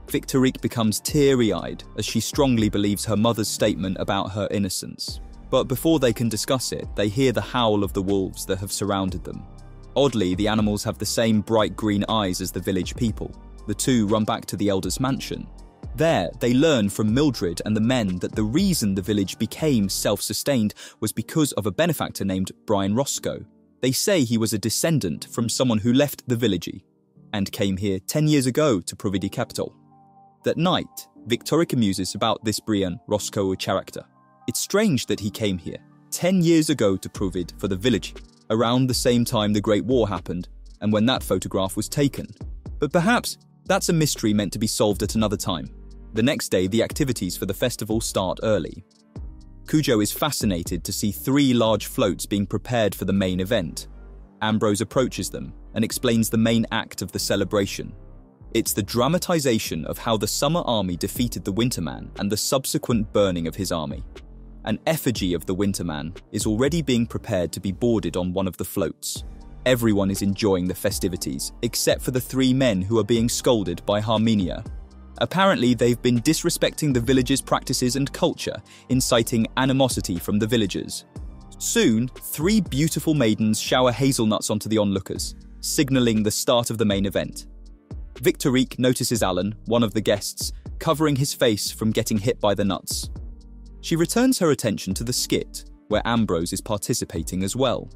Victorique becomes teary-eyed as she strongly believes her mother's statement about her innocence. But before they can discuss it, they hear the howl of the wolves that have surrounded them. Oddly, the animals have the same bright green eyes as the village people. The two run back to the elder's mansion. There, they learn from Mildred and the men that the reason the village became self-sustained was because of a benefactor named Brian Roscoe. They say he was a descendant from someone who left the village and came here 10 years ago to Providi Capital. That night, Victorique muses about this Brian Roscoe character. It's strange that he came here 10 years ago to Provid for the village, around the same time the Great War happened and when that photograph was taken. But perhaps that's a mystery meant to be solved at another time. The next day, the activities for the festival start early. Kujo is fascinated to see 3 large floats being prepared for the main event. Ambrose approaches them and explains the main act of the celebration. It's the dramatization of how the Summer Army defeated the Winter Man and the subsequent burning of his army. An effigy of the Winter Man is already being prepared to be boarded on one of the floats. Everyone is enjoying the festivities, except for the 3 men who are being scolded by Harminia. Apparently, they've been disrespecting the village's practices and culture, inciting animosity from the villagers. Soon, 3 beautiful maidens shower hazelnuts onto the onlookers, signalling the start of the main event. Victorique notices Alan, one of the guests, covering his face from getting hit by the nuts. She returns her attention to the skit, where Ambrose is participating as well.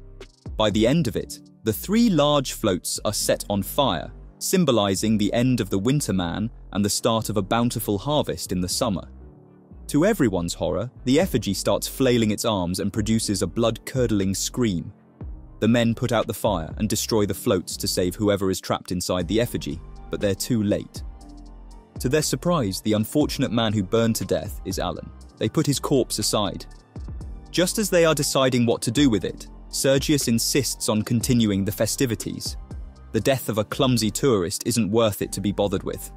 By the end of it, the 3 large floats are set on fire, symbolising the end of the Winter Man and the start of a bountiful harvest in the summer. To everyone's horror, the effigy starts flailing its arms and produces a blood-curdling scream. The men put out the fire and destroy the floats to save whoever is trapped inside the effigy, but they're too late. To their surprise, the unfortunate man who burned to death is Alan. They put his corpse aside. Just as they are deciding what to do with it, Sergius insists on continuing the festivities. The death of a clumsy tourist isn't worth it to be bothered with.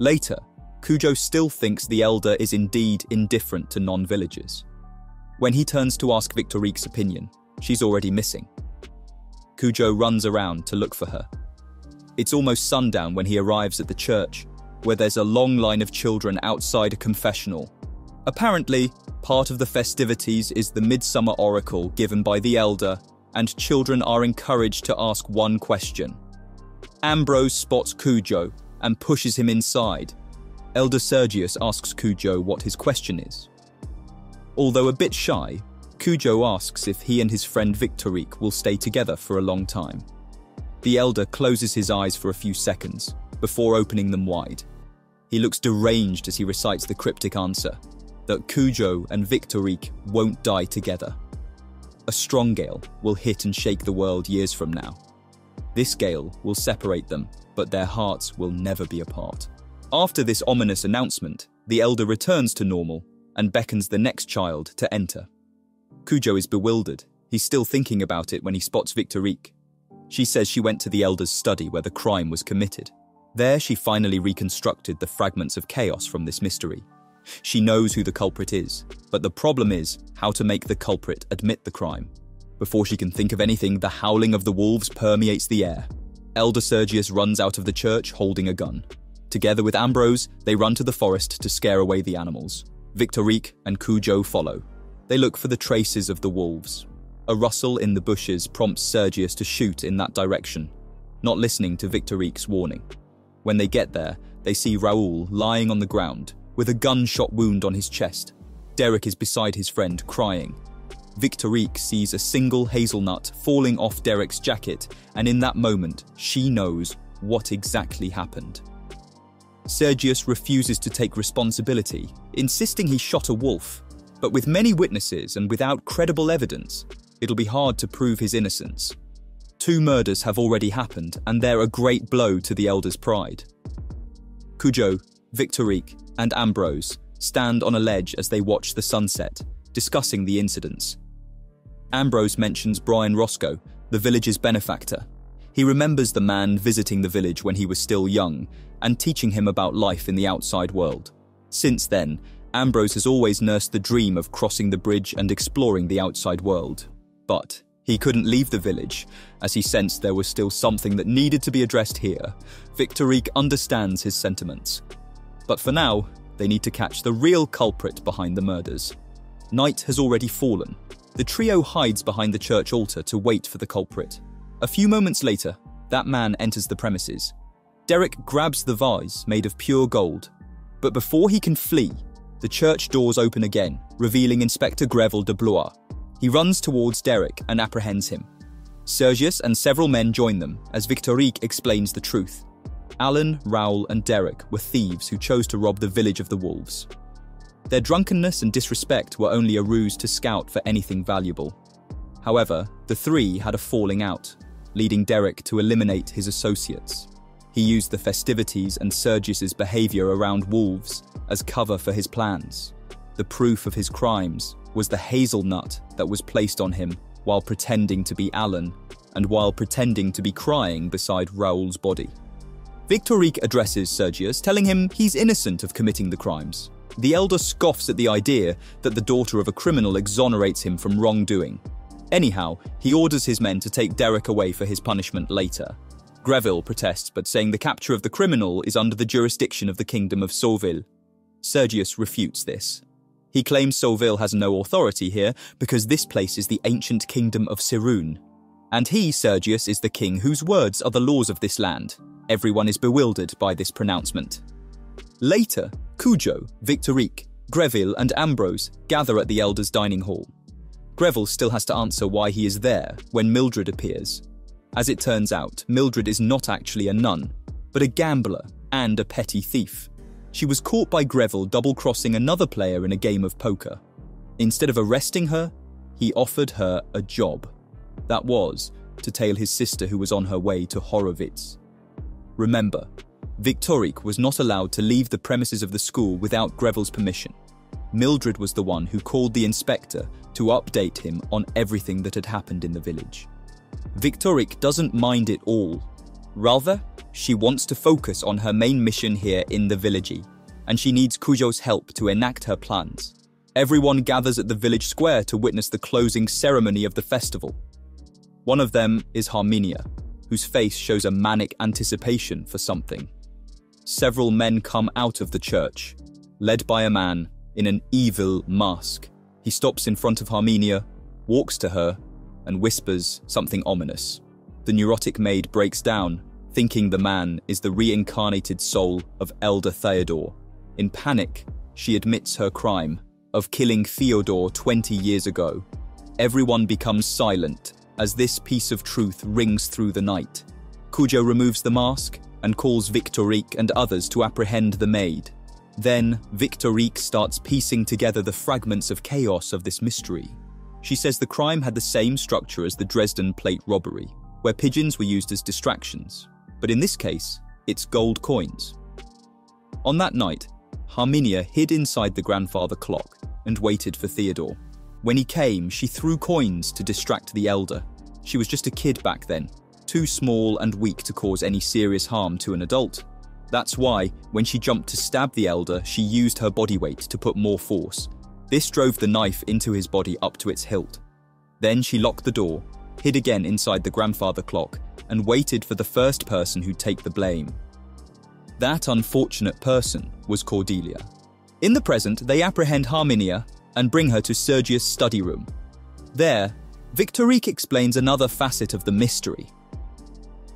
Later, Kujo still thinks the elder is indeed indifferent to non-villagers. When he turns to ask Victorique's opinion, she's already missing. Kujo runs around to look for her. It's almost sundown when he arrives at the church, where there's a long line of children outside a confessional. Apparently, part of the festivities is the Midsummer Oracle given by the elder, and children are encouraged to ask one question. Ambrose spots Kujo and pushes him inside. Elder Sergius asks Kujo what his question is. Although a bit shy, Kujo asks if he and his friend Victorique will stay together for a long time. The elder closes his eyes for a few seconds before opening them wide. He looks deranged as he recites the cryptic answer that Kujo and Victorique won't die together. A strong gale will hit and shake the world years from now. This gale will separate them, but their hearts will never be apart. After this ominous announcement, the elder returns to normal and beckons the next child to enter. Kujo is bewildered. He's still thinking about it when he spots Victorique. She says she went to the elder's study where the crime was committed. There, she finally reconstructed the fragments of chaos from this mystery. She knows who the culprit is, but the problem is how to make the culprit admit the crime. Before she can think of anything, the howling of the wolves permeates the air. Elder Sergius runs out of the church holding a gun. Together with Ambrose, they run to the forest to scare away the animals. Victorique and Kujo follow. They look for the traces of the wolves. A rustle in the bushes prompts Sergius to shoot in that direction, not listening to Victorique's warning. When they get there, they see Raoul lying on the ground, with a gunshot wound on his chest. Derek is beside his friend, crying. Victorique sees a single hazelnut falling off Derek's jacket, and in that moment, she knows what exactly happened. Sergius refuses to take responsibility, insisting he shot a wolf, but with many witnesses and without credible evidence, it'll be hard to prove his innocence. 2 murders have already happened, and they're a great blow to the Elder's pride. Kujo, Victorique, and Ambrose stand on a ledge as they watch the sunset, discussing the incidents. Ambrose mentions Brian Roscoe, the village's benefactor. He remembers the man visiting the village when he was still young and teaching him about life in the outside world. Since then, Ambrose has always nursed the dream of crossing the bridge and exploring the outside world. But he couldn't leave the village, as he sensed there was still something that needed to be addressed here. Victorique understands his sentiments. But for now, they need to catch the real culprit behind the murders. Night has already fallen. The trio hides behind the church altar to wait for the culprit. A few moments later, that man enters the premises. Derek grabs the vase made of pure gold. But before he can flee, the church doors open again, revealing Inspector Greville de Blois. He runs towards Derek and apprehends him. Sergius and several men join them as Victorique explains the truth. Alan, Raoul, and Derek were thieves who chose to rob the village of the wolves. Their drunkenness and disrespect were only a ruse to scout for anything valuable. However, the three had a falling out, leading Derek to eliminate his associates. He used the festivities and Sergius's behavior around wolves as cover for his plans. The proof of his crimes was the hazelnut that was placed on him while pretending to be Alan and while pretending to be crying beside Raoul's body. Victorique addresses Sergius, telling him he's innocent of committing the crimes. The elder scoffs at the idea that the daughter of a criminal exonerates him from wrongdoing. Anyhow, he orders his men to take Derek away for his punishment later. Greville protests, but saying the capture of the criminal is under the jurisdiction of the Kingdom of Sauville. Sergius refutes this. He claims Sauville has no authority here because this place is the ancient kingdom of Siroon. And he, Sergius, is the king whose words are the laws of this land. Everyone is bewildered by this pronouncement. Later, Kujo, Victorique, Greville, and Ambrose gather at the Elder's dining hall. Greville still has to answer why he is there when Mildred appears. As it turns out, Mildred is not actually a nun, but a gambler and a petty thief. She was caught by Greville double-crossing another player in a game of poker. Instead of arresting her, he offered her a job. That was to tail his sister who was on her way to Horowitz. Remember, Victorique was not allowed to leave the premises of the school without Greville's permission. Mildred was the one who called the inspector to update him on everything that had happened in the village. Victorique doesn't mind it all. Rather, she wants to focus on her main mission here in the village, and she needs Kujo's help to enact her plans. Everyone gathers at the village square to witness the closing ceremony of the festival. One of them is Harminia, whose face shows a manic anticipation for something. Several men come out of the church, led by a man in an evil mask. He stops in front of Harminia, walks to her, and whispers something ominous. The neurotic maid breaks down, thinking the man is the reincarnated soul of Elder Theodore. In panic, she admits her crime of killing Theodore 20 years ago. Everyone becomes silent as this piece of truth rings through the night. Kujo removes the mask and calls Victorique and others to apprehend the maid. Then, Victorique starts piecing together the fragments of chaos of this mystery. She says the crime had the same structure as the Dresden plate robbery, where pigeons were used as distractions, but in this case, it's gold coins. On that night, Harminia hid inside the grandfather clock and waited for Theodore. When he came, she threw coins to distract the elder. She was just a kid back then, too small and weak to cause any serious harm to an adult. That's why, when she jumped to stab the elder, she used her body weight to put more force. This drove the knife into his body up to its hilt. Then she locked the door, hid again inside the grandfather clock, and waited for the first person who'd take the blame. That unfortunate person was Cordelia. In the present, they apprehend Harminia and bring her to Sergius' study room. There, Victorique explains another facet of the mystery.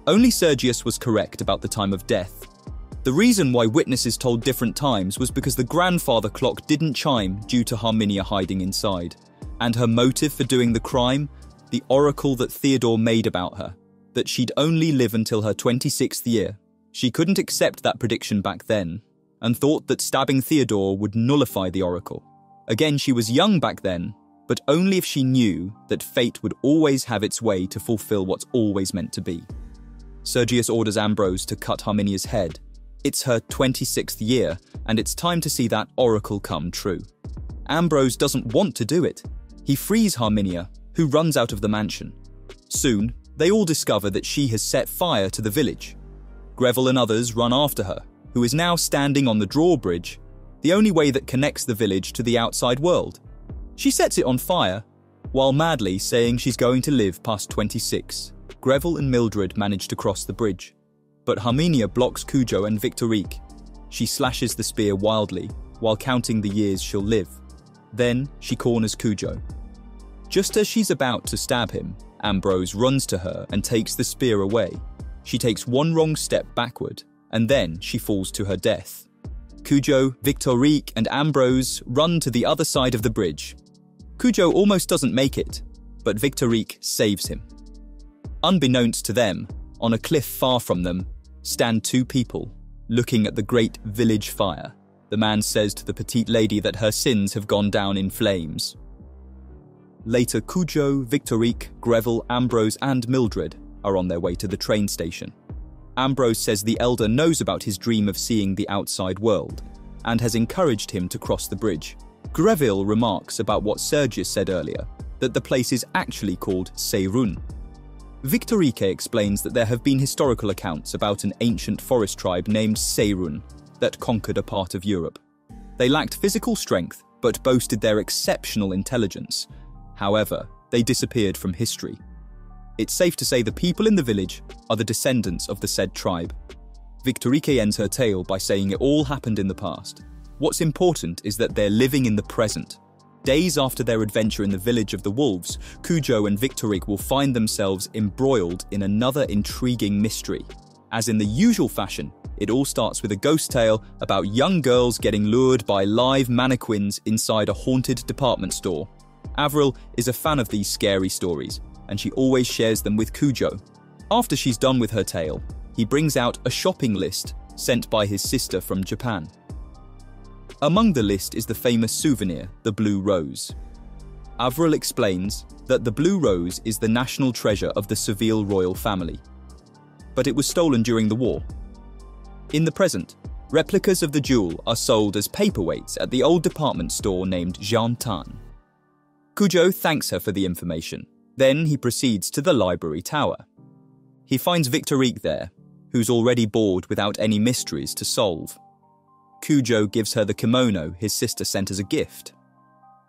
Only Sergius was correct about the time of death. The reason why witnesses told different times was because the grandfather clock didn't chime due to Harminia hiding inside. and her motive for doing the crime, the oracle that Theodore made about her, that she'd only live until her 26th year. She couldn't accept that prediction back then, and thought that stabbing Theodore would nullify the oracle. Again, she was young back then, but only if she knew that fate would always have its way to fulfill what's always meant to be. Sergius orders Ambrose to cut Harminia's head. It's her 26th year, and it's time to see that oracle come true. Ambrose doesn't want to do it. He frees Harminia, who runs out of the mansion. Soon, they all discover that she has set fire to the village. Greville and others run after her, who is now standing on the drawbridge, the only way that connects the village to the outside world. She sets it on fire, while madly saying she's going to live past 26. Greville and Mildred manage to cross the bridge, but Harminia blocks Kujo and Victorique. She slashes the spear wildly, while counting the years she'll live. Then she corners Kujo. Just as she's about to stab him, Ambrose runs to her and takes the spear away. She takes one wrong step backward, and then she falls to her death. Kujo, Victorique, and Ambrose run to the other side of the bridge. Kujo almost doesn't make it, but Victorique saves him. Unbeknownst to them, on a cliff far from them, stand two people, looking at the great village fire. The man says to the petite lady that her sins have gone down in flames. Later, Kujo, Victorique, Greville, Ambrose, and Mildred are on their way to the train station. Ambrose says the elder knows about his dream of seeing the outside world, and has encouraged him to cross the bridge. Greville remarks about what Sergius said earlier, that the place is actually called Seirun. Victorique explains that there have been historical accounts about an ancient forest tribe named Seirun that conquered a part of Europe. They lacked physical strength, but boasted their exceptional intelligence. However, they disappeared from history. It's safe to say the people in the village are the descendants of the said tribe. Victorique ends her tale by saying it all happened in the past. What's important is that they're living in the present. Days after their adventure in the village of the wolves, Kujo and Victorique will find themselves embroiled in another intriguing mystery. As in the usual fashion, it all starts with a ghost tale about young girls getting lured by live mannequins inside a haunted department store. Avril is a fan of these scary stories, and she always shares them with Kujo. After she's done with her tale, he brings out a shopping list sent by his sister from Japan. Among the list is the famous souvenir, the Blue Rose. Avril explains that the Blue Rose is the national treasure of the Seville royal family, but it was stolen during the war. In the present, replicas of the jewel are sold as paperweights at the old department store named Jeantan. Kujo thanks her for the information. Then he proceeds to the library tower. He finds Victorique there, who's already bored without any mysteries to solve. Kujo gives her the kimono his sister sent as a gift.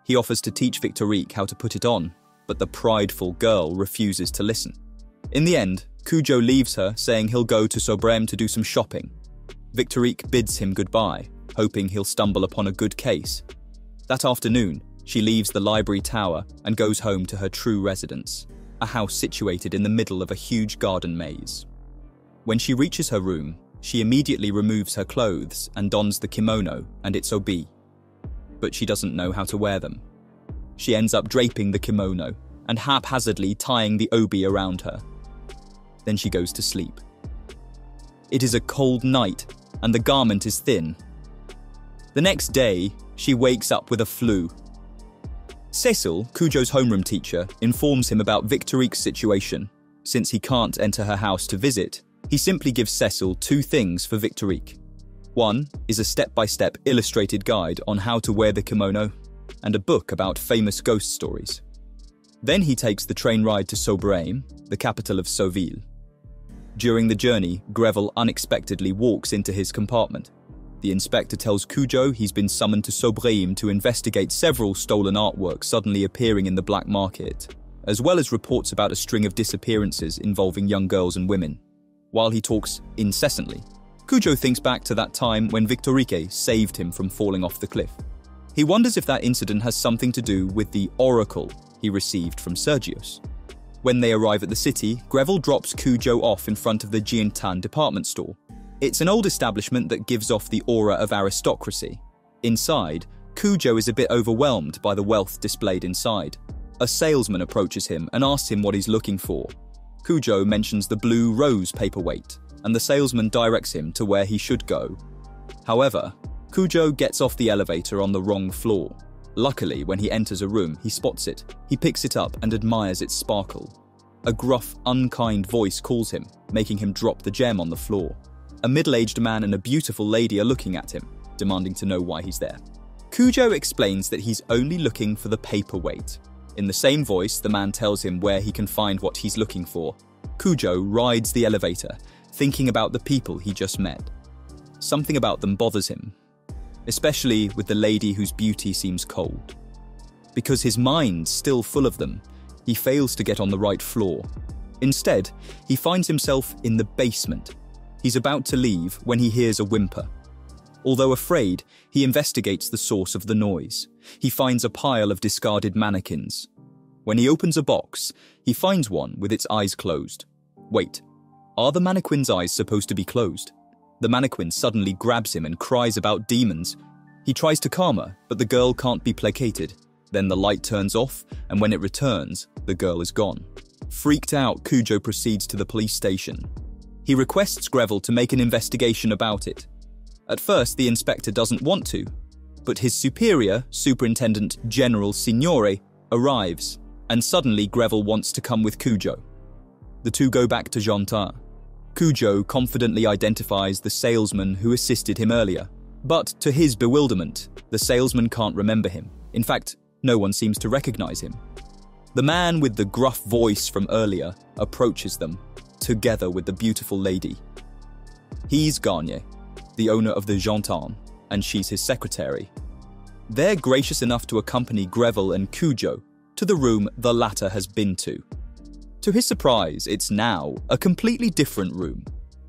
He offers to teach Victorique how to put it on, but the prideful girl refuses to listen. In the end, Kujo leaves her, saying he'll go to Sobrem to do some shopping. Victorique bids him goodbye, hoping he'll stumble upon a good case. That afternoon, she leaves the library tower and goes home to her true residence, a house situated in the middle of a huge garden maze. When she reaches her room, she immediately removes her clothes and dons the kimono and its obi, but she doesn't know how to wear them. She ends up draping the kimono and haphazardly tying the obi around her. Then she goes to sleep. It is a cold night and the garment is thin. The next day, she wakes up with a flu. Cécile, Kujo's homeroom teacher, informs him about Victorique's situation. Since he can't enter her house to visit, he simply gives Cécile two things for Victorique. One is a step-by-step illustrated guide on how to wear the kimono, and a book about famous ghost stories. Then he takes the train ride to Sobrame, the capital of Seville. During the journey, Greville unexpectedly walks into his compartment. The inspector tells Kujo he's been summoned to Sobrame to investigate several stolen artworks suddenly appearing in the black market, as well as reports about a string of disappearances involving young girls and women. While he talks incessantly, Kujo thinks back to that time when Victorique saved him from falling off the cliff. He wonders if that incident has something to do with the oracle he received from Sergius. When they arrive at the city, Greville drops Kujo off in front of the Jeantan department store. It's an old establishment that gives off the aura of aristocracy. Inside, Kujo is a bit overwhelmed by the wealth displayed inside. A salesman approaches him and asks him what he's looking for. Kujo mentions the Blue Rose paperweight, and the salesman directs him to where he should go. However, Kujo gets off the elevator on the wrong floor. Luckily, when he enters a room, he spots it. He picks it up and admires its sparkle. A gruff, unkind voice calls him, making him drop the gem on the floor. A middle-aged man and a beautiful lady are looking at him, demanding to know why he's there. Kujo explains that he's only looking for the paperweight. In the same voice, the man tells him where he can find what he's looking for. Kujo rides the elevator, thinking about the people he just met. Something about them bothers him, especially with the lady whose beauty seems cold. Because his mind's still full of them, he fails to get on the right floor. Instead, he finds himself in the basement. He's about to leave when he hears a whimper. Although afraid, he investigates the source of the noise. He finds a pile of discarded mannequins. When he opens a box, he finds one with its eyes closed. Wait, are the mannequin's eyes supposed to be closed? The mannequin suddenly grabs him and cries about demons. He tries to calm her, but the girl can't be placated. Then the light turns off, and when it returns, the girl is gone. Freaked out, Kujo proceeds to the police station. He requests Greville to make an investigation about it. At first, the inspector doesn't want to, but his superior, Superintendent General Signore, arrives, and suddenly Greville wants to come with Kujo. The two go back to Jeantan. Kujo confidently identifies the salesman who assisted him earlier, but to his bewilderment, the salesman can't remember him. In fact, no one seems to recognize him. The man with the gruff voice from earlier approaches them, together with the beautiful lady. He's Garnier, the owner of the Jeantan, and she's his secretary. They're gracious enough to accompany Greville and Kujo to the room the latter has been to. To his surprise, it's now a completely different room.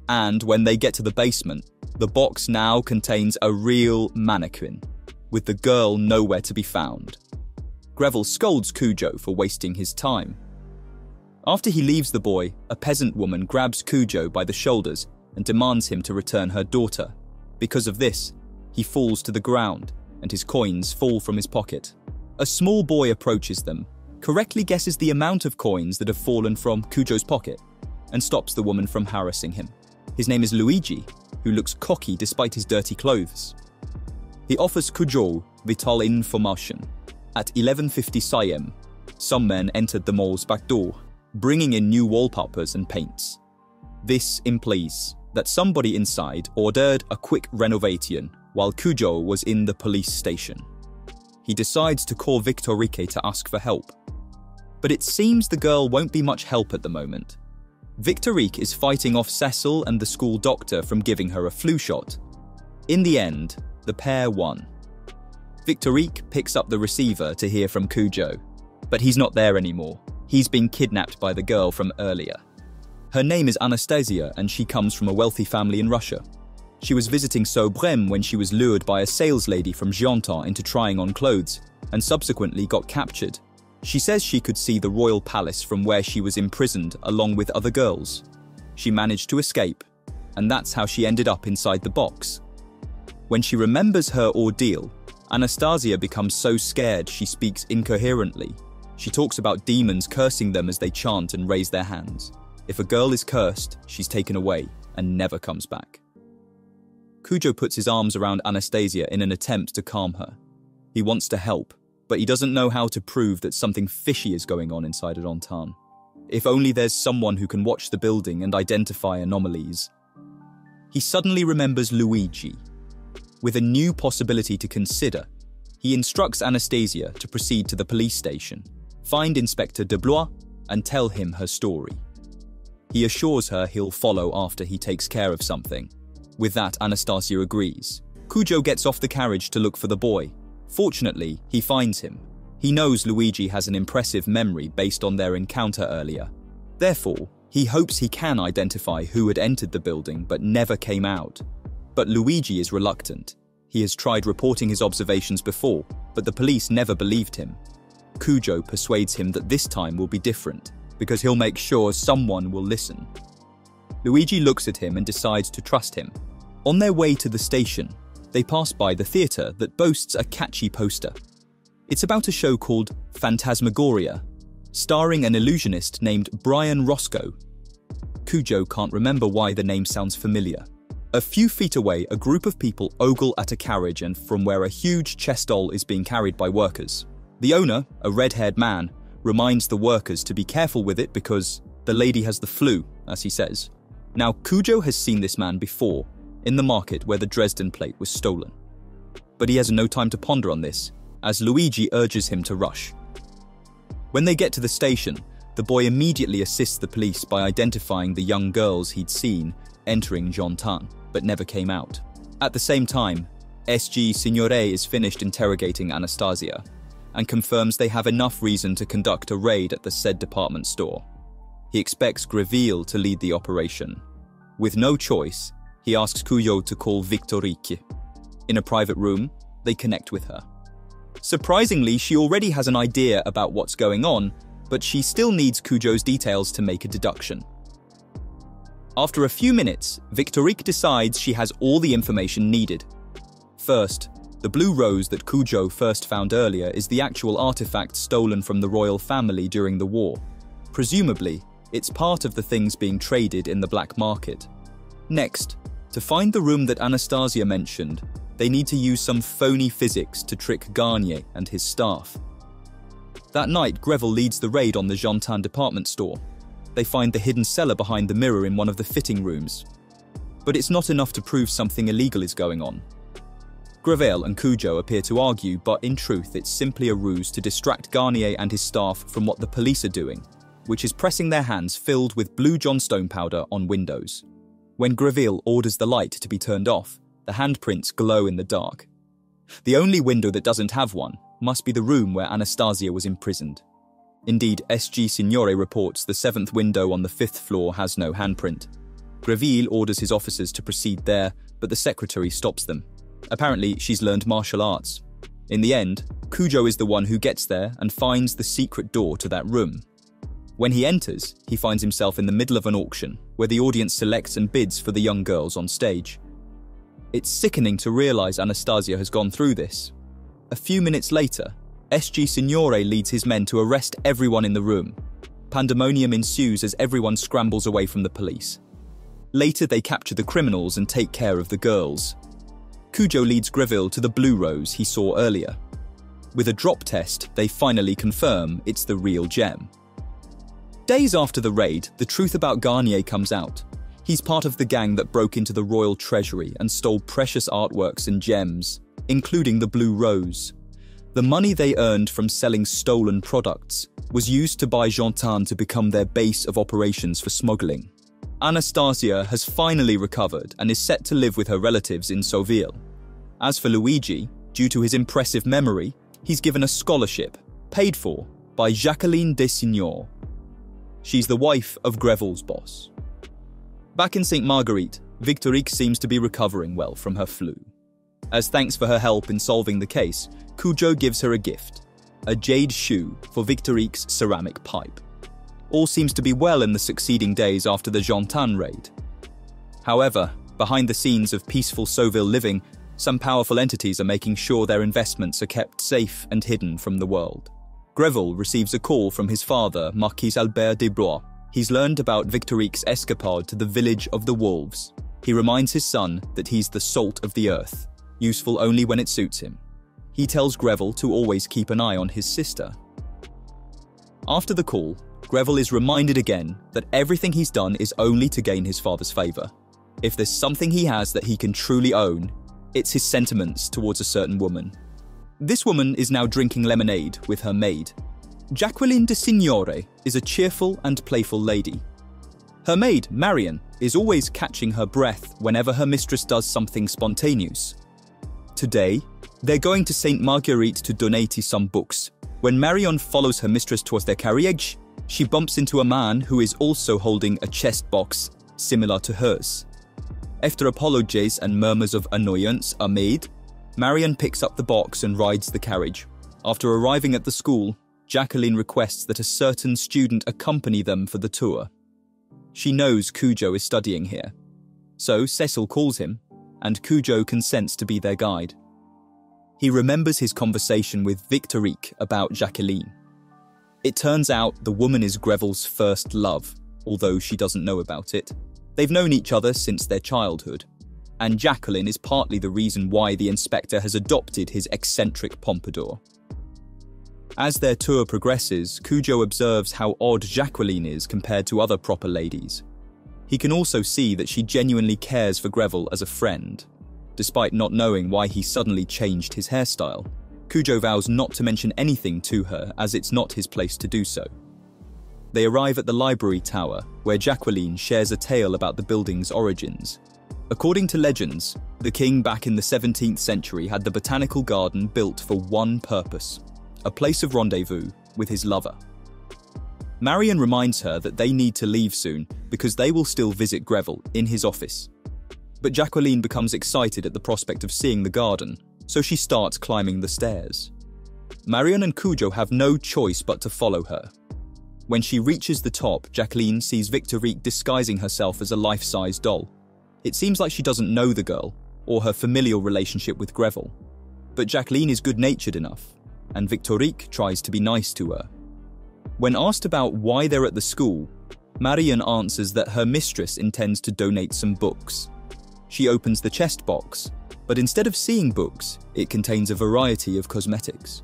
And when they get to the basement, the box now contains a real mannequin, with the girl nowhere to be found. Greville scolds Kujo for wasting his time. After he leaves the boy, a peasant woman grabs Kujo by the shoulders and demands him to return her daughter. Because of this, he falls to the ground, and his coins fall from his pocket. A small boy approaches them, correctly guesses the amount of coins that have fallen from Kujo's pocket, and stops the woman from harassing him. His name is Luigi, who looks cocky despite his dirty clothes. He offers Kujo vital information. At 11:50 CM, some men entered the mall's back door, bringing in new wallpapers and paints. This implies that somebody inside ordered a quick renovation while Kujo was in the police station. He decides to call Victorique to ask for help. But it seems the girl won't be much help at the moment. Victorique is fighting off Cecil and the school doctor from giving her a flu shot. In the end, the pair won. Victorique picks up the receiver to hear from Kujo, but he's not there anymore. He's been kidnapped by the girl from earlier. Her name is Anastasia, and she comes from a wealthy family in Russia. She was visiting Sobrem when she was lured by a saleslady from Jeantan into trying on clothes, and subsequently got captured. She says she could see the royal palace from where she was imprisoned along with other girls. She managed to escape, and that's how she ended up inside the box. When she remembers her ordeal, Anastasia becomes so scared she speaks incoherently. She talks about demons cursing them as they chant and raise their hands. If a girl is cursed, she's taken away and never comes back. Kujo puts his arms around Anastasia in an attempt to calm her. He wants to help, but he doesn't know how to prove that something fishy is going on inside a Jeantan. If only there's someone who can watch the building and identify anomalies. He suddenly remembers Luigi. With a new possibility to consider, he instructs Anastasia to proceed to the police station, find Inspector de Blois, and tell him her story. He assures her he'll follow after he takes care of something. With that, Anastasia agrees. Kujo gets off the carriage to look for the boy. Fortunately, he finds him. He knows Luigi has an impressive memory based on their encounter earlier. Therefore, he hopes he can identify who had entered the building but never came out. But Luigi is reluctant. He has tried reporting his observations before, but the police never believed him. Kujo persuades him that this time will be different, because he'll make sure someone will listen. Luigi looks at him and decides to trust him. On their way to the station, they pass by the theatre that boasts a catchy poster. It's about a show called Phantasmagoria, starring an illusionist named Brian Roscoe. Kujo can't remember why the name sounds familiar. A few feet away, a group of people ogle at a carriage and from where a huge chess doll is being carried by workers. The owner, a red-haired man, reminds the workers to be careful with it because the lady has the flu, as he says. Now, Kujo has seen this man before, in the market where the Dresden plate was stolen. But he has no time to ponder on this, as Luigi urges him to rush. When they get to the station, the boy immediately assists the police by identifying the young girls he'd seen entering Jeantan, but never came out. At the same time, SG Signore is finished interrogating Anastasia and confirms they have enough reason to conduct a raid at the said department store. He expects Greville to lead the operation. With no choice, he asks Kujo to call Victorique. In a private room, they connect with her. Surprisingly, she already has an idea about what's going on, but she still needs Kujo's details to make a deduction. After a few minutes, Victorique decides she has all the information needed. First, the blue rose that Kujo first found earlier is the actual artifact stolen from the royal family during the war. Presumably, it's part of the things being traded in the black market. Next, to find the room that Anastasia mentioned, they need to use some phony physics to trick Garnier and his staff. That night, Greville leads the raid on the Jeantan department store. They find the hidden cellar behind the mirror in one of the fitting rooms. But it's not enough to prove something illegal is going on. Greville and Kujo appear to argue, but in truth, it's simply a ruse to distract Garnier and his staff from what the police are doing, which is pressing their hands filled with blue johnstone powder on windows. When Greville orders the light to be turned off, the handprints glow in the dark. The only window that doesn't have one must be the room where Anastasia was imprisoned. Indeed, SG Signore reports the seventh window on the fifth floor has no handprint. Greville orders his officers to proceed there, but the secretary stops them. Apparently, she's learned martial arts. In the end, Kujo is the one who gets there and finds the secret door to that room. When he enters, he finds himself in the middle of an auction, where the audience selects and bids for the young girls on stage. It's sickening to realize Anastasia has gone through this. A few minutes later, SG Signore leads his men to arrest everyone in the room. Pandemonium ensues as everyone scrambles away from the police. Later, they capture the criminals and take care of the girls. Kujo leads Greville to the blue rose he saw earlier. With a drop test, they finally confirm it's the real gem. Days after the raid, the truth about Garnier comes out. He's part of the gang that broke into the royal treasury and stole precious artworks and gems, including the blue rose. The money they earned from selling stolen products was used to buy Jeantan to become their base of operations for smuggling. Anastasia has finally recovered and is set to live with her relatives in Sauville. As for Luigi, due to his impressive memory, he's given a scholarship, paid for by Jacqueline de Signore. She's the wife of Greville's boss. Back in Saint Marguerite, Victorique seems to be recovering well from her flu. As thanks for her help in solving the case, Kujo gives her a gift, a jade shoe for Victorique's ceramic pipe. All seems to be well in the succeeding days after the Jeantan raid. However, behind the scenes of peaceful Sauville living, some powerful entities are making sure their investments are kept safe and hidden from the world. Greville receives a call from his father, Marquis Albert de Blois. He's learned about Victorique's escapade to the village of the wolves. He reminds his son that he's the salt of the earth, useful only when it suits him. He tells Greville to always keep an eye on his sister. After the call, Greville is reminded again that everything he's done is only to gain his father's favor. If there's something he has that he can truly own, it's his sentiments towards a certain woman. This woman is now drinking lemonade with her maid. Jacqueline de Signore is a cheerful and playful lady. Her maid, Marion, is always catching her breath whenever her mistress does something spontaneous. Today, they're going to Saint Marguerite to donate some books. When Marion follows her mistress towards their carriage, she bumps into a man who is also holding a chest box similar to hers. After apologies and murmurs of annoyance are made, Marion picks up the box and rides the carriage. After arriving at the school, Jacqueline requests that a certain student accompany them for the tour. She knows Kujo is studying here. So Cecil calls him, and Kujo consents to be their guide. He remembers his conversation with Victorique about Jacqueline. It turns out the woman is Greville's first love, although she doesn't know about it. They've known each other since their childhood, and Jacqueline is partly the reason why the inspector has adopted his eccentric pompadour. As their tour progresses, Kujo observes how odd Jacqueline is compared to other proper ladies. He can also see that she genuinely cares for Greville as a friend, despite not knowing why he suddenly changed his hairstyle. Kujo vows not to mention anything to her, as it's not his place to do so. They arrive at the library tower, where Jacqueline shares a tale about the building's origins. According to legends, the king back in the 17th century had the botanical garden built for one purpose: a place of rendezvous with his lover. Marion reminds her that they need to leave soon because they will still visit Greville in his office. But Jacqueline becomes excited at the prospect of seeing the garden, so she starts climbing the stairs. Marion and Kujo have no choice but to follow her. When she reaches the top, Jacqueline sees Victorique disguising herself as a life-size doll. It seems like she doesn't know the girl or her familial relationship with Greville. But Jacqueline is good-natured enough, and Victorique tries to be nice to her. When asked about why they're at the school, Marion answers that her mistress intends to donate some books. She opens the chest box, but instead of seeing books, it contains a variety of cosmetics.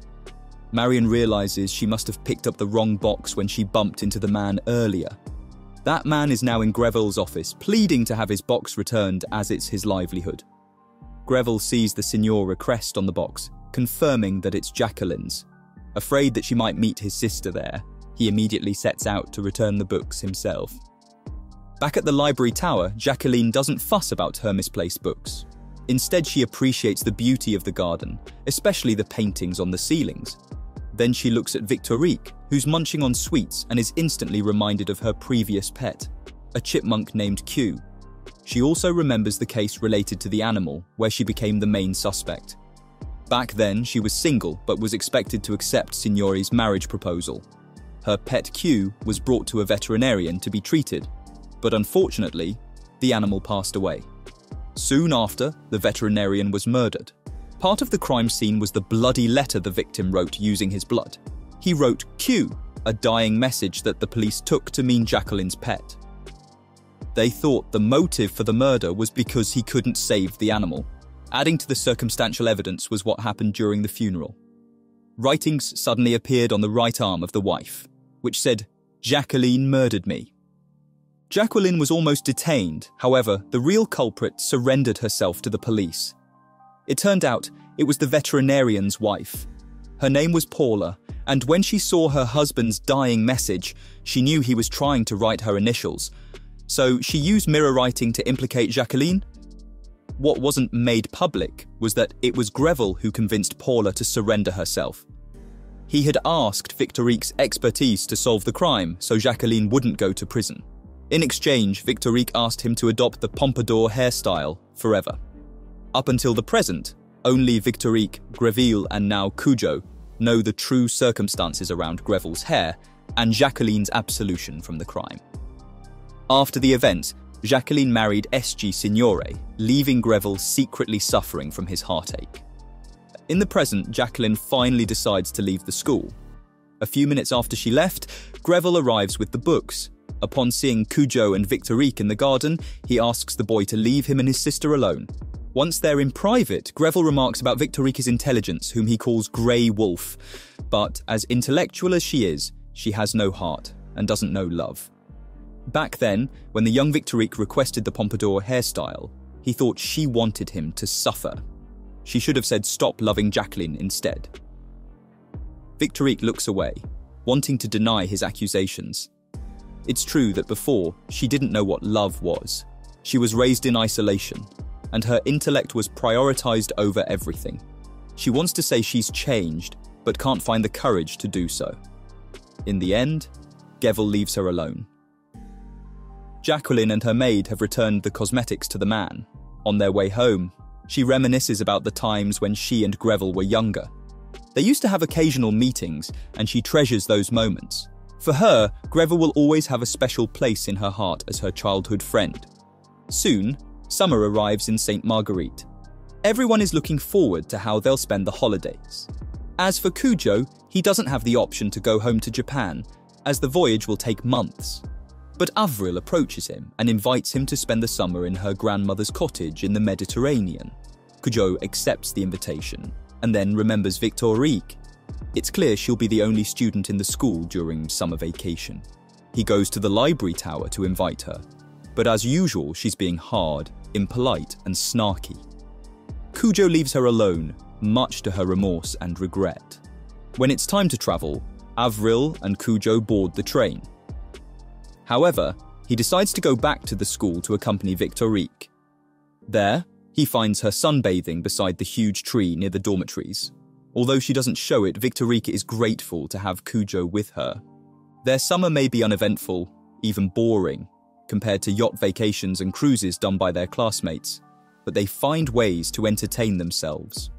Marion realizes she must have picked up the wrong box when she bumped into the man earlier. That man is now in Greville's office, pleading to have his box returned as it's his livelihood. Greville sees the Signora crest on the box, confirming that it's Jacqueline's. Afraid that she might meet his sister there, he immediately sets out to return the books himself. Back at the library tower, Jacqueline doesn't fuss about her misplaced books. Instead, she appreciates the beauty of the garden, especially the paintings on the ceilings. Then she looks at Victorique, who's munching on sweets and is instantly reminded of her previous pet, a chipmunk named Q. She also remembers the case related to the animal, where she became the main suspect. Back then, she was single but was expected to accept Signore's marriage proposal. Her pet Q was brought to a veterinarian to be treated, but unfortunately, the animal passed away. Soon after, the veterinarian was murdered. Part of the crime scene was the bloody letter the victim wrote using his blood. He wrote Q, a dying message that the police took to mean Jacqueline's pet. They thought the motive for the murder was because he couldn't save the animal. Adding to the circumstantial evidence was what happened during the funeral. Writings suddenly appeared on the right arm of the wife, which said, "Jacqueline murdered me." Jacqueline was almost detained, however, the real culprit surrendered herself to the police. It turned out it was the veterinarian's wife. Her name was Paula, and when she saw her husband's dying message, she knew he was trying to write her initials. So she used mirror writing to implicate Jacqueline. What wasn't made public was that it was Greville who convinced Paula to surrender herself. He had asked Victorique's expertise to solve the crime so Jacqueline wouldn't go to prison. In exchange, Victorique asked him to adopt the pompadour hairstyle forever. Up until the present, only Victorique, Greville and now Kujo know the true circumstances around Greville's hair and Jacqueline's absolution from the crime. After the event, Jacqueline married S.G. Signore, leaving Greville secretly suffering from his heartache. In the present, Jacqueline finally decides to leave the school. A few minutes after she left, Greville arrives with the books. Upon seeing Kujo and Victorique in the garden, he asks the boy to leave him and his sister alone. Once they're in private, Greville remarks about Victorique's intelligence, whom he calls Grey Wolf. But as intellectual as she is, she has no heart and doesn't know love. Back then, when the young Victorique requested the pompadour hairstyle, he thought she wanted him to suffer. She should have said stop loving Jacqueline instead. Victorique looks away, wanting to deny his accusations. It's true that before, she didn't know what love was. She was raised in isolation, and her intellect was prioritized over everything. She wants to say she's changed, but can't find the courage to do so. In the end, Greville leaves her alone. Jacqueline and her maid have returned the cosmetics to the man. On their way home, she reminisces about the times when she and Greville were younger. They used to have occasional meetings, and she treasures those moments. For her, Greville will always have a special place in her heart as her childhood friend. Soon, summer arrives in Saint Marguerite. Everyone is looking forward to how they'll spend the holidays. As for Kujo, he doesn't have the option to go home to Japan, as the voyage will take months. But Avril approaches him and invites him to spend the summer in her grandmother's cottage in the Mediterranean. Kujo accepts the invitation and then remembers Victorique. It's clear she'll be the only student in the school during summer vacation. He goes to the library tower to invite her, but as usual she's being hard, impolite and snarky. Kujo leaves her alone, much to her remorse and regret. When it's time to travel, Avril and Kujo board the train. However, he decides to go back to the school to accompany Victorique. There, he finds her sunbathing beside the huge tree near the dormitories. Although she doesn't show it, Victorique is grateful to have Kujo with her. Their summer may be uneventful, even boring, compared to yacht vacations and cruises done by their classmates, but they find ways to entertain themselves.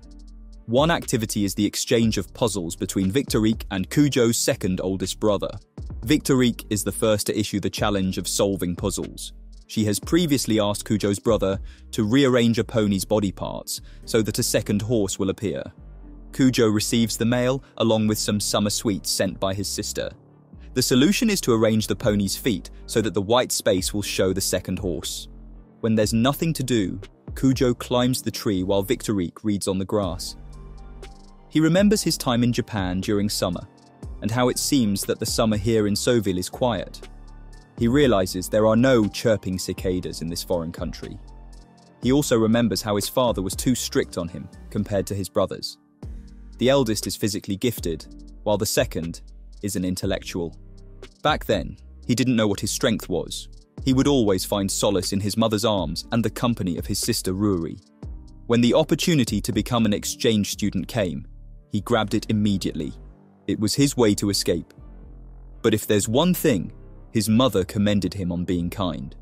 One activity is the exchange of puzzles between Victorique and Kujo's second oldest brother. Victorique is the first to issue the challenge of solving puzzles. She has previously asked Kujo's brother to rearrange a pony's body parts so that a second horse will appear. Kujo receives the mail along with some summer sweets sent by his sister. The solution is to arrange the pony's feet so that the white space will show the second horse. When there's nothing to do, Kujo climbs the tree while Victorique reads on the grass. He remembers his time in Japan during summer, and how it seems that the summer here in Deauville is quiet. He realizes there are no chirping cicadas in this foreign country. He also remembers how his father was too strict on him compared to his brothers. The eldest is physically gifted, while the second is an intellectual. Back then, he didn't know what his strength was. He would always find solace in his mother's arms and the company of his sister Ruri. When the opportunity to become an exchange student came, he grabbed it immediately. It was his way to escape. But if there's one thing, his mother commended him on being kind.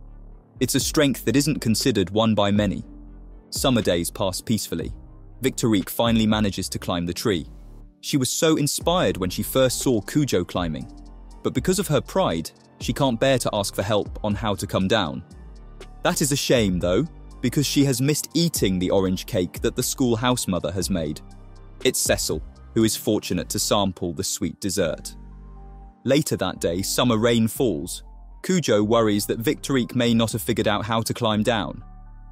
It's a strength that isn't considered one by many. Summer days pass peacefully. Victorique finally manages to climb the tree. She was so inspired when she first saw Kujo climbing, but because of her pride, she can't bear to ask for help on how to come down. That is a shame, though, because she has missed eating the orange cake that the school house mother has made. It's Cecil who is fortunate to sample the sweet dessert. Later that day, summer rain falls. Kujo worries that Victorique may not have figured out how to climb down.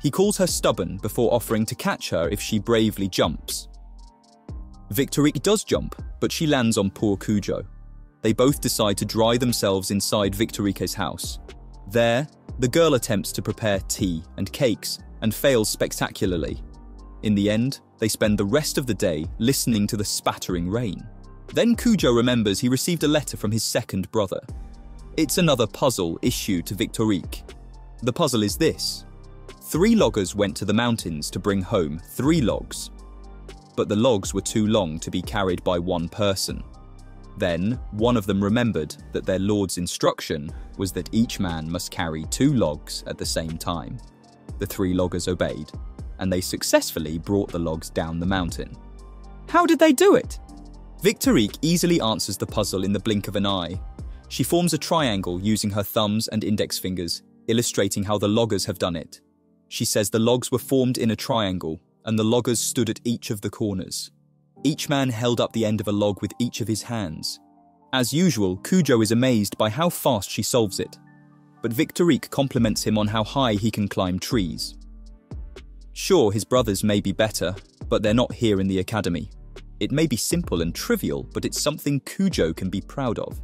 He calls her stubborn before offering to catch her if she bravely jumps. Victorique does jump, but she lands on poor Kujo. They both decide to dry themselves inside Victorique's house. There, the girl attempts to prepare tea and cakes and fails spectacularly. In the end, they spend the rest of the day listening to the spattering rain. Then Kujo remembers he received a letter from his second brother. It's another puzzle issued to Victorique. The puzzle is this. 3 loggers went to the mountains to bring home 3 logs, but the logs were too long to be carried by one person. Then, one of them remembered that their lord's instruction was that each man must carry 2 logs at the same time. The 3 loggers obeyed, and they successfully brought the logs down the mountain. How did they do it? Victorique easily answers the puzzle in the blink of an eye. She forms a triangle using her thumbs and index fingers, illustrating how the loggers have done it. She says the logs were formed in a triangle, and the loggers stood at each of the corners. Each man held up the end of a log with each of his hands. As usual, Kujo is amazed by how fast she solves it, but Victorique compliments him on how high he can climb trees. Sure, his brothers may be better, but they're not here in the academy. It may be simple and trivial, but it's something Kujo can be proud of.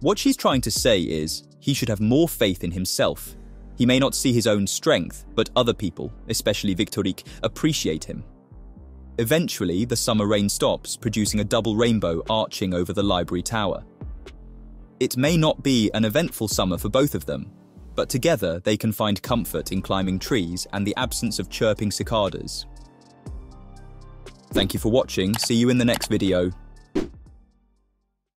What she's trying to say is, he should have more faith in himself. He may not see his own strength, but other people, especially Victorique, appreciate him. Eventually, the summer rain stops, producing a double rainbow arching over the library tower. It may not be an eventful summer for both of them, but together they can find comfort in climbing trees and the absence of chirping cicadas. Thank you for watching. See you in the next video.